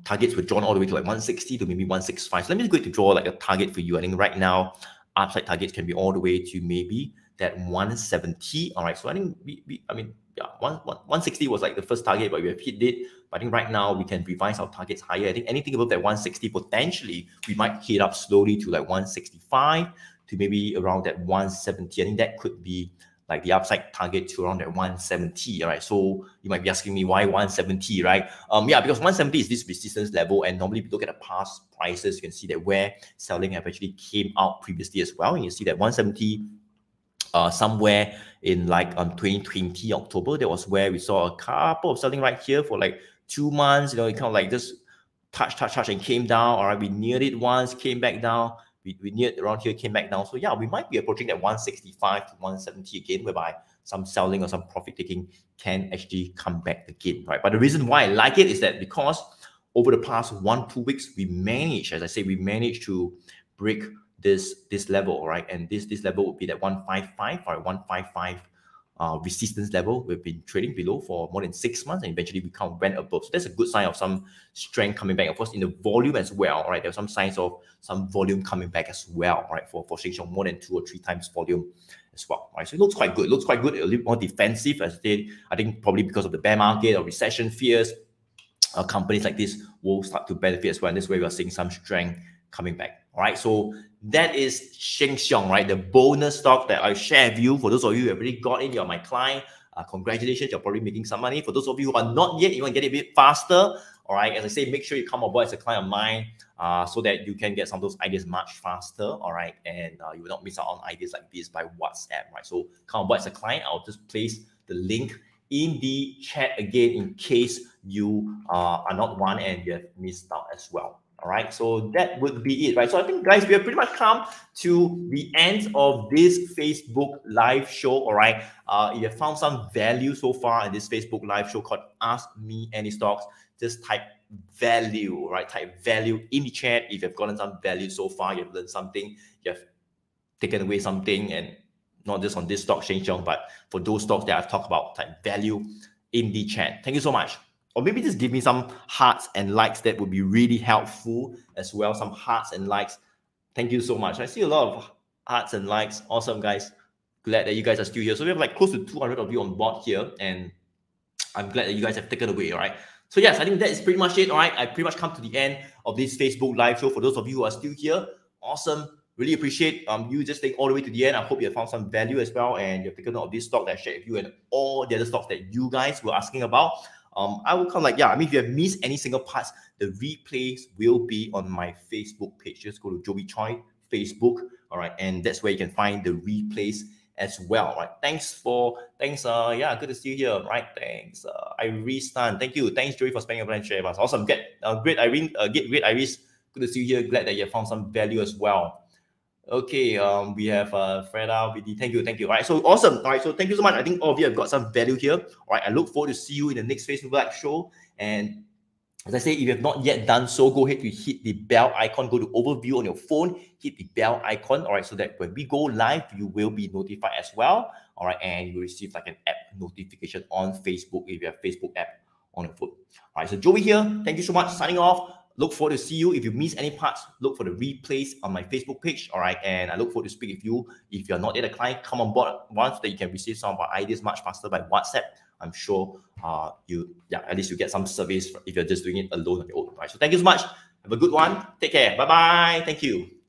targets were drawn all the way to like 160 to maybe 165. So let me just go to draw like a target for you. I think right now upside targets can be all the way to maybe that 170. All right, so I think I mean, yeah, 160 was like the first target, but we have hit it. But I think right now we can revise our targets higher. I think anything above that 160, potentially we might hit up slowly to like 165 to maybe around that 170. I think that could be like the upside target to around that 170, all right? So you might be asking me why 170, right? Yeah, because 170 is this resistance level, and normally if you look at the past prices, you can see that where selling have actually came out previously as well. And you see that 170, somewhere in like 2020 October, that was where we saw a couple of selling right here for like 2 months, you know, it kind of like just touch and came down, all right? We neared it once, came back down. We neared around here, came back down. So yeah, we might be approaching that 165 to 170 again, whereby some selling or some profit taking can actually come back again, right? But the reason why I like it is that because over the past 1-2 weeks, we managed, as I say, we managed to break this level, right? And this level would be that 155 or 155 resistance level. We've been trading below for more than 6 months, and eventually we kind of went above. So that's a good sign of some strength coming back. Of course, in the volume as well, right? There are some signs of some volume coming back as well, right? For Sheng Siong, more than 2 or 3 times volume as well, right? So it looks quite good. It looks quite good. A little more defensive, as I said. I think probably because of the bear market or recession fears, companies like this will start to benefit as well. And this way we are seeing some strength coming back. All right, so that is Sheng Siong, right? The bonus stock that I share with you. For those of you who have already got in, you're my client. Congratulations, you're probably making some money. For those of you who are not yet, you want to get it a bit faster. All right, as I say, make sure you come aboard as a client of mine so that you can get some of those ideas much faster. All right, and you will not miss out on ideas like this by WhatsApp, right? So come aboard as a client. I'll just place the link in the chat again in case you are not one and you have missed out as well. All right, so that would be it, right? So I think, guys, we have pretty much come to the end of this Facebook live show, all right? If you have found some value so far in this Facebook live show called Ask Me Any Stocks, just type value, right? Type value in the chat. If you've gotten some value so far, you've learned something, you've taken away something, and not just on this stock, Sheng Siong, but for those stocks that I've talked about, type value in the chat. Thank you so much. Or maybe just give me some hearts and likes. That would be really helpful as well. Some hearts and likes. Thank you so much. I see a lot of hearts and likes. Awesome, guys. Glad that you guys are still here. So we have like close to 200 of you on board here. And I'm glad that you guys have taken away, all right? So yes, I think that is pretty much it, all right? I pretty much come to the end of this Facebook live show. For those of you who are still here, awesome. Really appreciate you just staying all the way to the end. I hope you have found some value as well. And you've taken note of this stock that I shared with you and all the other stocks that you guys were asking about. I will come like, yeah, I mean, if you have missed any single parts, the replays will be on my Facebook page. Just go to Joey Choy Facebook, all right, and that's where you can find the replays as well, all right? Thanks, yeah, good to see you here, right? Thanks, Iris Tan, thank you. Thanks, Joey, for spending your time sharing with us. Awesome, great Irene, great Iris, good to see you here. Glad that you have found some value as well. Okay, we have Freda, BD, thank you, all right, so awesome, all right, so thank you so much. I think all of you have got some value here, all right, I look forward to see you in the next Facebook Live show, and as I say, if you have not yet done so, go ahead to hit the bell icon, go to overview on your phone, hit the bell icon, all right, so that when we go live, you will be notified as well, all right, and you will receive like an app notification on Facebook if you have Facebook app on your phone. All right, so Joey here, thank you so much, signing off. Look forward to see you. If you miss any parts, look for the replays on my Facebook page. All right. And I look forward to speak with you. If you're not yet a client, come on board once that you can receive some of our ideas much faster by WhatsApp. I'm sure at least you get some service if you're just doing it alone on your own. All right. So thank you so much. Have a good one. Take care. Bye-bye. Thank you.